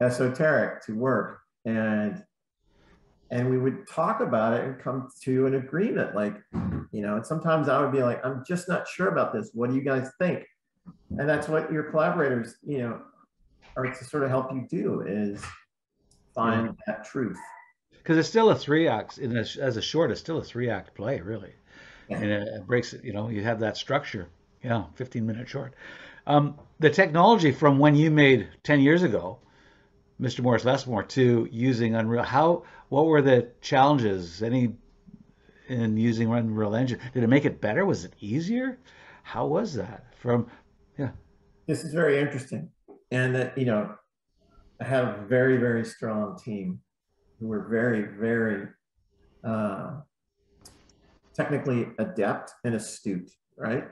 esoteric to work. And we would talk about it and come to an agreement. And sometimes I would be like, I'm just not sure about this. What do you guys think? And that's what your collaborators, are to sort of help you do, is find that truth. Because it's still a three-act, as a short, it's still a three-act play, really. Yeah. And it breaks, you have that structure. Yeah, 15-minute short. The technology from when you made 10 years ago, Mr. Morris Lessmore, to using Unreal, what were the challenges, any, in using Unreal Engine? Did it make it better? Was it easier? How was that? This is very interesting, and that I had a very, very strong team who were very, very technically adept and astute, right?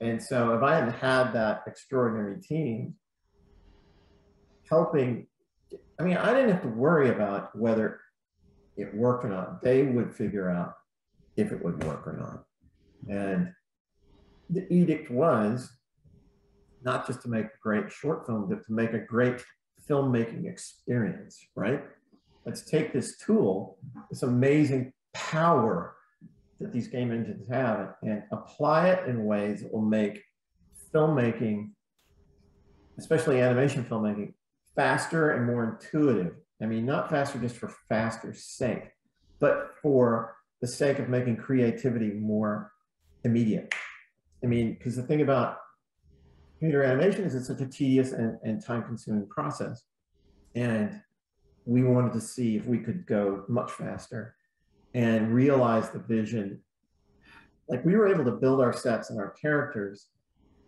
And so if I hadn't had that extraordinary team helping, I mean, I didn't have to worry about whether it worked or not. They would figure out if it would work or not. And the edict was not just to make a great short film, but to make a great filmmaking experience, right? Let's take this tool, this amazing power that these game engines have, and apply it in ways that will make filmmaking, especially animation filmmaking, faster and more intuitive. I mean, not faster just for faster's sake, but for the sake of making creativity more immediate. I mean, because the thing about computer animation is it's such a tedious and time-consuming process. And we wanted to see if we could go much faster and realize the vision. Like, we were able to build our sets and our characters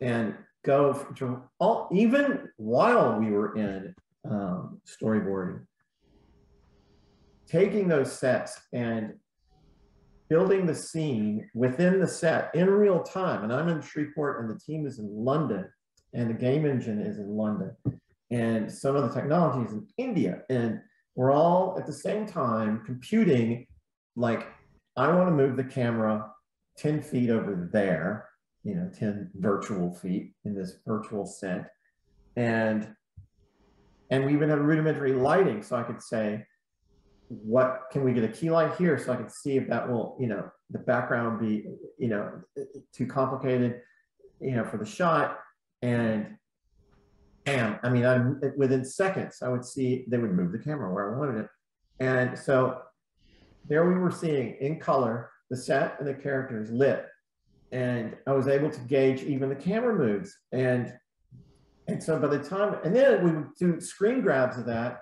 and go from all, even while we were in storyboarding, taking those sets and building the scene within the set in real time. And I'm in Shreveport, and the team is in London, and the game engine is in London, and some of the technology is in India. And we're all at the same time computing, like, I want to move the camera 10 feet over there, 10 virtual feet in this virtual set. And we even had rudimentary lighting, so I could say, what can we get a key light here so I can see if that will, the background be, too complicated, for the shot. And bam, I mean, within seconds, I would see they would move the camera where I wanted it. And so there we were seeing in color, the set and the characters lit. And I was able to gauge even the camera moves. And so by the time, and then we would do screen grabs of that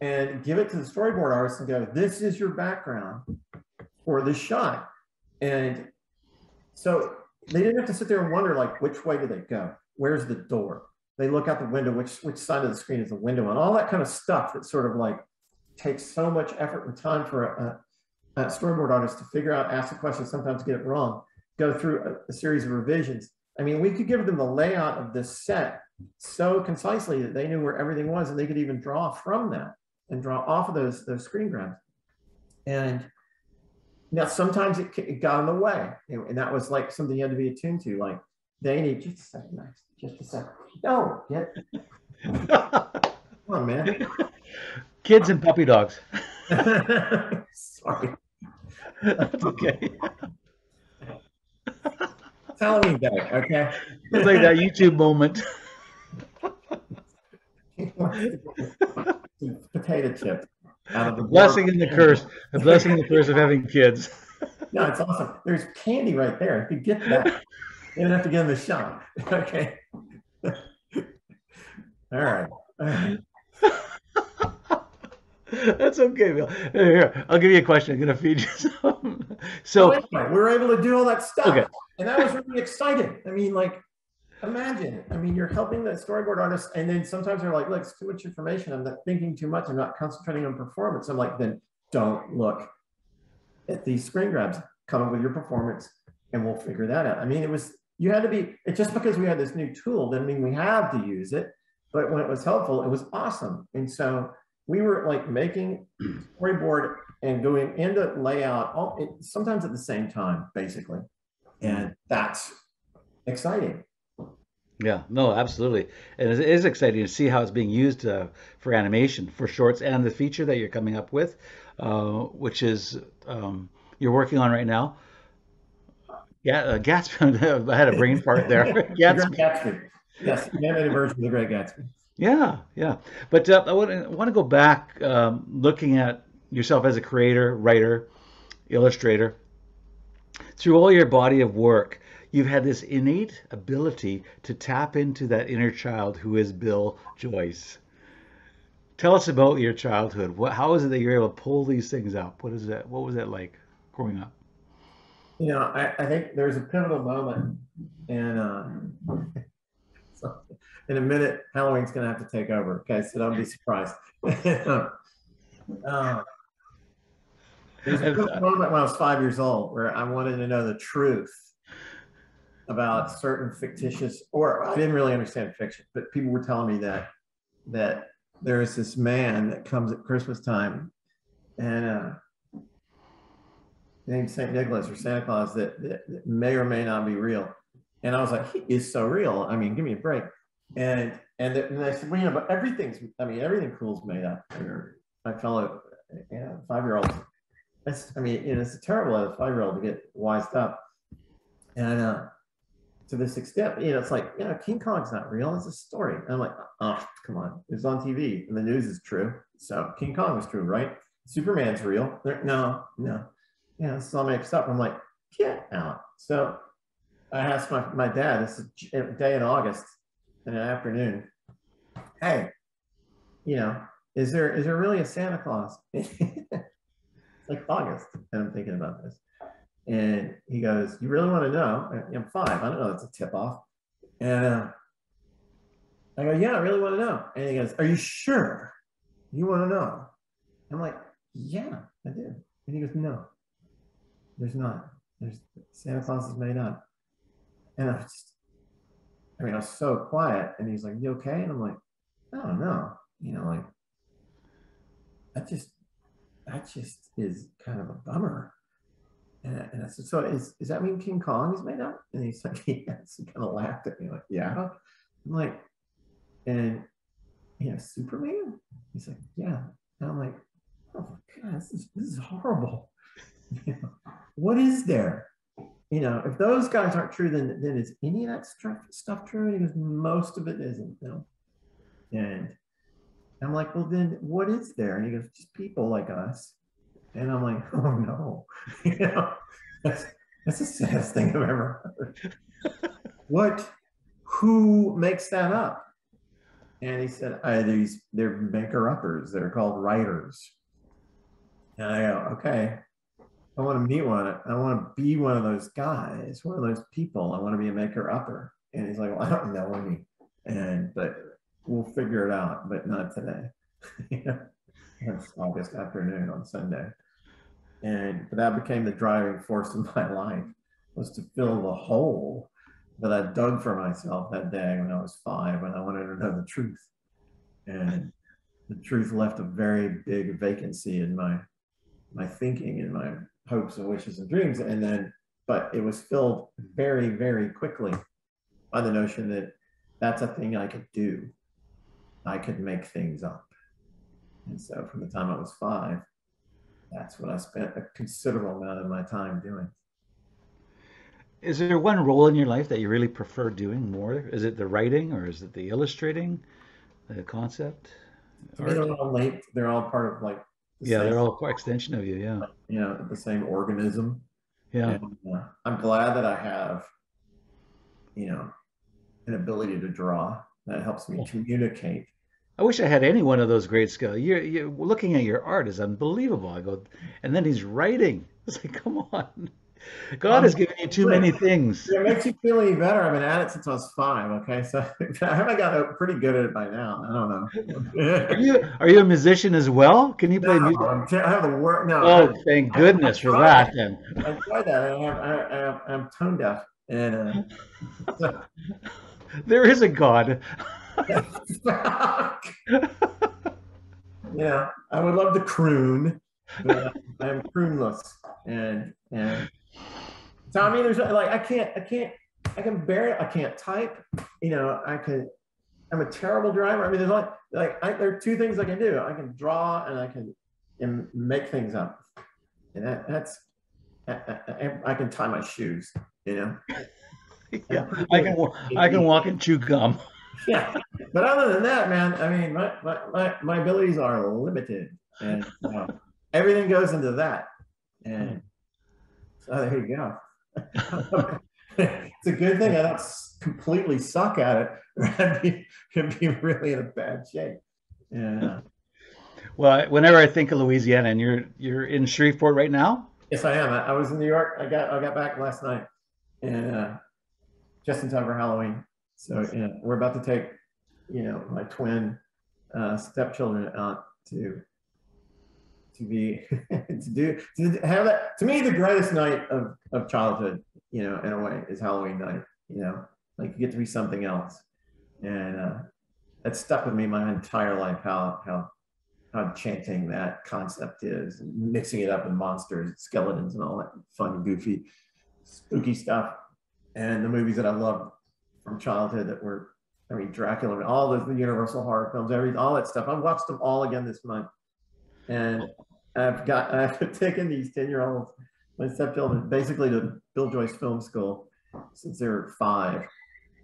and give it to the storyboard artist and go, this is your background for this shot. And so they didn't have to sit there and wonder, like, which way do they go? Where's the door? They look out the window, which side of the screen is the window? And all that kind of stuff that sort of like takes so much effort and time for a storyboard artist to figure out, ask the question, sometimes get it wrong, go through a series of revisions. I mean, we could give them the layout of this set so concisely that they knew where everything was, and they could even draw from that and draw off of those screen grabs. And now sometimes it got in the way, and that was like something you had to be attuned to, like they need just a second, Max, just a second. No, get, come on, man. Kids and puppy dogs. Sorry. That's okay. Tell me that, okay? It's like that YouTube moment. Potato chip. The blessing and the curse. The blessing and the curse of having kids. No, it's awesome. There's candy right there. If you get that, you don't have to give them a shot. Okay. All right. That's okay, Bill. Here, I'll give you a question. I'm going to feed you some. So anyway, we were able to do all that stuff. Okay. And that was really exciting. I mean, like, imagine, I mean, you're helping the storyboard artist, and then sometimes they're like, look, it's too much information. I'm not thinking too much. I'm not concentrating on performance. I'm like, then don't look at these screen grabs. Come up with your performance and we'll figure that out. I mean, it was, you had to be, it's just because we had this new tool doesn't mean we have to use it, but when it was helpful, it was awesome. And so we were like making storyboard and going into layout, sometimes at the same time, basically. And that's exciting. Yeah, no, absolutely. And it is exciting to see how it's being used for animation, for shorts, and the feature that you're coming up with, which is you're working on right now. Yeah, Gatsby. I had a brain fart there. Gatsby. Gatsby. Yes, the animated version of The Great Gatsby. Yeah, yeah. But I want to go back looking at yourself as a creator, writer, illustrator. Through all your body of work, you've had this innate ability to tap into that inner child who is Bill Joyce. Tell us about your childhood. How is it that you're able to pull these things up? What is that? What was that like growing up? You know, I think there's a pivotal moment, and so in a minute, Halloween's going to have to take over. Okay, so don't be surprised. There's a moment when I was 5 years old where I wanted to know the truth about certain fictitious, or I didn't really understand fiction, but people were telling me that there is this man that comes at Christmas time, and named St. Nicholas or Santa Claus, that may or may not be real. And I was like, he is so real. I mean, give me a break. And they said, well, you know, but everything cool's made up. My fellow 5-year-olds. I mean, it's terrible as a 5-year-old to get wised up. And to this extent, it's like, King Kong's not real. It's a story. And I'm like, oh, come on. It was on TV and the news is true. So King Kong was true, right? Superman's real. No. Yeah, this is all mixed up. I'm like, get out. So I asked my dad, this is a day in August in the afternoon, hey, is there really a Santa Claus? Like August, and I'm thinking about this, and he goes, you really want to know? I'm 5, I don't know, that's a tip off. And I go, yeah, I really want to know. And he goes, are you sure you want to know? I'm like, yeah, I do. And he goes, no, there's not, Santa Claus is made up. And I was so quiet, and he's like, you okay? And I'm like, I don't know, like, that just is kind of a bummer. And I said, so does that mean King Kong is made up? And he's like, yes. He kind of laughed at me, like, yeah. I'm like, and Superman? He's like, yeah. And I'm like, oh my God, this is horrible. You know, what is there? You know, if those guys aren't true, then is any of that stuff true? Because most of it isn't, you know? And I'm like, well, then what is there? And he goes, just people like us. And I'm like, oh no, you know, that's the saddest thing I've ever heard. Who makes that up? And he said, they're maker-uppers. They're called writers. And I go, okay, I want to meet one. I want to be one of those guys, one of those people. I want to be a maker-upper. And he's like, well, I don't know any. But we'll figure it out, but not today. You know? It's August afternoon on Sunday. But that became the driving force of my life, was to fill the hole that I dug for myself that day when I was 5, and I wanted to know the truth. And the truth left a very big vacancy in my thinking and my hopes and wishes and dreams. But it was filled very, very quickly by the notion that that's a thing I could do. I could make things up. And so from the time I was 5, that's what I spent a considerable amount of my time doing. Is there one role in your life that you really prefer doing more? Is it the writing, or is it the illustrating, the concept? I mean, they're all linked. They're all part of, like, they're all extension of you. Yeah. You know, the same organism. Yeah. And, I'm glad that I have, you know, an ability to draw that helps me communicate. I wish I had any one of those great skills. You're looking at your art is unbelievable. I go, and then he's writing. It's like, come on. God has given you too many things. It makes you feel any better. I've been at it since I was 5. Okay, so I haven't got pretty good at it by now. I don't know. Are you a musician as well? Can you play music? I have the work now. Oh, thank goodness for that. Then I tried that. I'm tone deaf, and so. There is a God. Yeah, I would love to croon, but I'm croonless, and. So I mean, there's like I can't type, you know. I'm a terrible driver. I mean, there's there are two things I can do. I can draw and I can make things up, and I can tie my shoes, you know. Yeah, I can walk and chew gum. Yeah, but other than that, man, I mean, my abilities are limited, and everything goes into that, and so there you go. It's a good thing I don't completely suck at it, or I'd be really in a bad shape. Yeah. Well, whenever I think of Louisiana, and you're in Shreveport right now? Yes, I am. I was in New York. I got back last night, and just in time for Halloween. So we're about to take, you know, my twin stepchildren out to me, the greatest night of childhood, you know, in a way, is Halloween night. You know, like, you get to be something else, and that stuck with me my entire life, how enchanting that concept is, and mixing it up with monsters and skeletons and all that fun, goofy, spooky stuff. And the movies that I loved from childhood that were, I mean, Dracula and all the Universal horror films, all that stuff. I've watched them all again this month. And I've taken these 10-year-olds, my stepchildren, basically to Bill Joyce Film School since they were 5.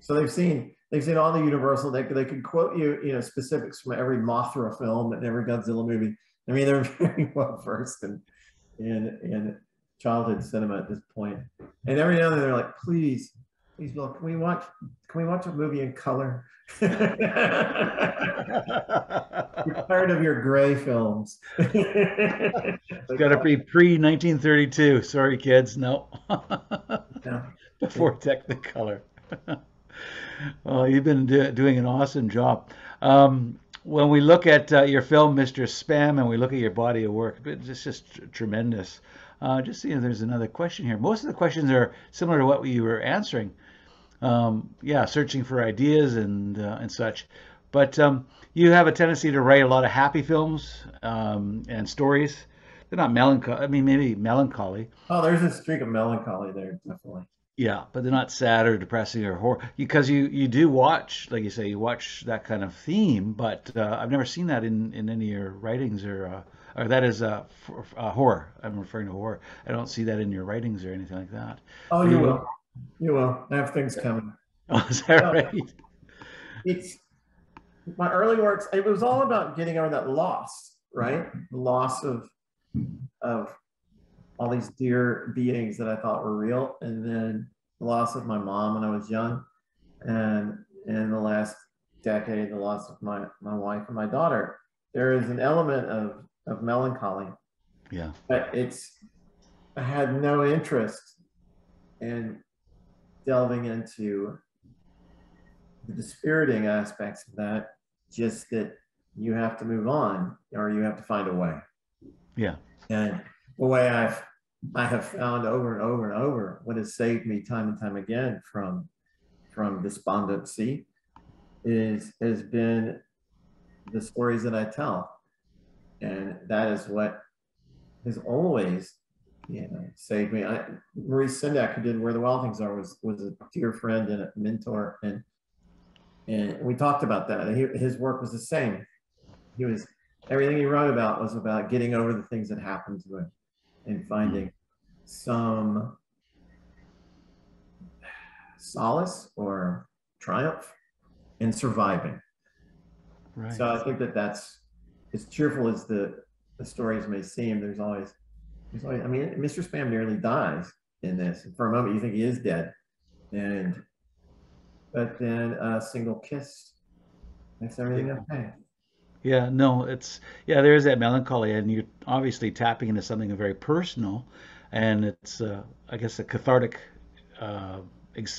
So they've seen all the Universal. They could quote you, you know, specifics from every Mothra film and every Godzilla movie. I mean, they're very well versed in childhood cinema at this point. And every now and then they're like, please, Bill, can we watch a movie in color? You're tired of your gray films. It's got to be pre-1932. Sorry, kids. No. No. Before Technicolor. Well, you've been doing an awesome job. When we look at your film, Mr. Spam, and we look at your body of work, it's just tremendous. Just seeing if there's another question here. Most of the questions are similar to what you were answering. Searching for ideas and such. But you have a tendency to write a lot of happy films and stories. They're not melancholy. I mean, maybe melancholy. Oh, there's a streak of melancholy there, definitely. Yeah, but they're not sad or depressing or horror. Because you do watch, like you say, you watch that kind of theme. But I've never seen that in any of your writings or or that is horror. I'm referring to horror. I don't see that in your writings or anything like that. Oh, you will. You will. I have things coming. Oh, is that right? It's my early works. It was all about getting over that loss, right? The loss of all these dear beings that I thought were real, and then the loss of my mom when I was young, and in the last decade, the loss of my wife and my daughter. There is an element of melancholy. Yeah. But I had no interest in delving into the dispiriting aspects of that, just that you have to move on, or you have to find a way. Yeah. And the way I have found over and over and over, what has saved me time and time again from despondency has been the stories that I tell. And that is what has always, saved me. Maurice Sendak, who did Where the Wild Things Are, was a dear friend and a mentor. And we talked about that. His work was the same. Everything he wrote about was about getting over the things that happened to him and finding some solace or triumph in surviving. Right. So I think that's as cheerful as the stories may seem. There's always, I mean, Mr. Spam nearly dies in this. And for a moment, you think he is dead, but then a single kiss makes everything okay. Yeah, no, there is that melancholy, and you're obviously tapping into something very personal, and it's, I guess, a cathartic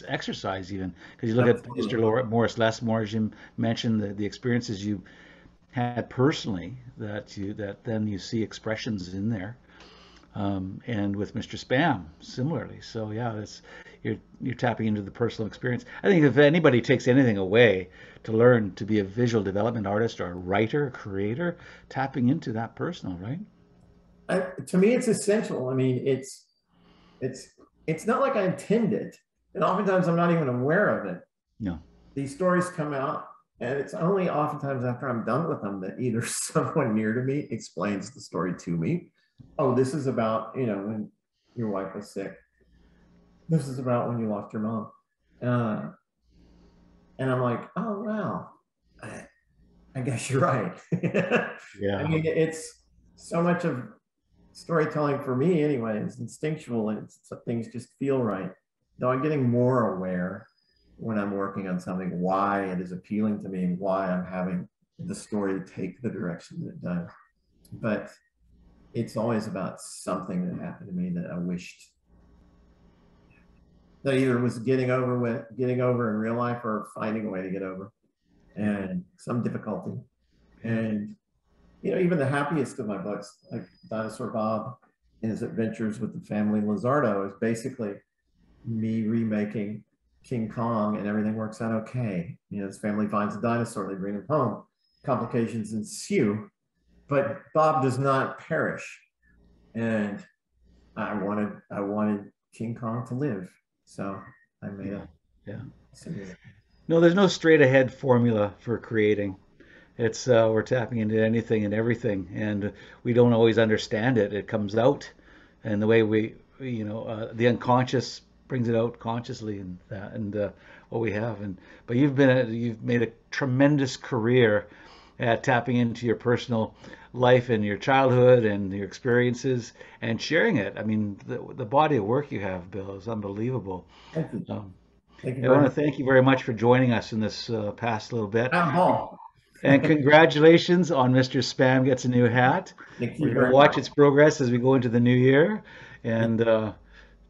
exercise even, because you look Absolutely. At Mr. Morris Lessmore, as you mentioned, the experiences you had personally that then you see expressions in there, and with Mr. Spam similarly. So yeah, that's you're tapping into the personal experience. I think if anybody takes anything away to learn to be a visual development artist or a writer, a creator, tapping into that personal, right? To me, it's essential. I mean, it's not like I intend it, and oftentimes I'm not even aware of it. No. These stories come out, and it's only oftentimes after I'm done with them that either someone near to me explains the story to me. Oh, this is about, when your wife was sick. This is about when you lost your mom. And I'm like, oh, wow. I guess you're right. Yeah. I mean, it's so much of storytelling for me anyway. It's instinctual, and things just feel right. Though I'm getting more aware when I'm working on something, why it is appealing to me and why I'm having the story take the direction that it does. But it's always about something that happened to me that I wished that either was getting over in real life or finding a way to get over, and some difficulty. And even the happiest of my books, like Dinosaur Bob and His Adventures with the Family Lizardo, is basically me remaking King Kong, and everything works out okay. His family finds a dinosaur, they bring him home, complications ensue, but Bob does not perish. And I wanted King Kong to live. So I made up. Yeah. No, there's no straight ahead formula for creating. It's we're tapping into anything and everything, and we don't always understand it. It comes out, and the way the unconscious brings it out consciously, and what we have. But you've made a tremendous career at tapping into your personal life and your childhood and your experiences and sharing it. I mean, the body of work you have, Bill, is unbelievable. Thank you. I want to thank you very much for joining us in this past little bit. And congratulations on Mr. Spam Gets a New Hat. Thank you. We're going to watch its progress as we go into the new year, and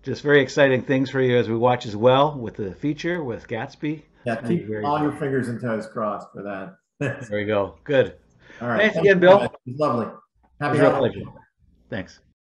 just very exciting things for you as we watch as well with the feature with Gatsby. Yeah, keep all your fingers and toes crossed for that. There we go. Good. All right. Thanks again, Bill. It was lovely. Happy holidays. Thanks.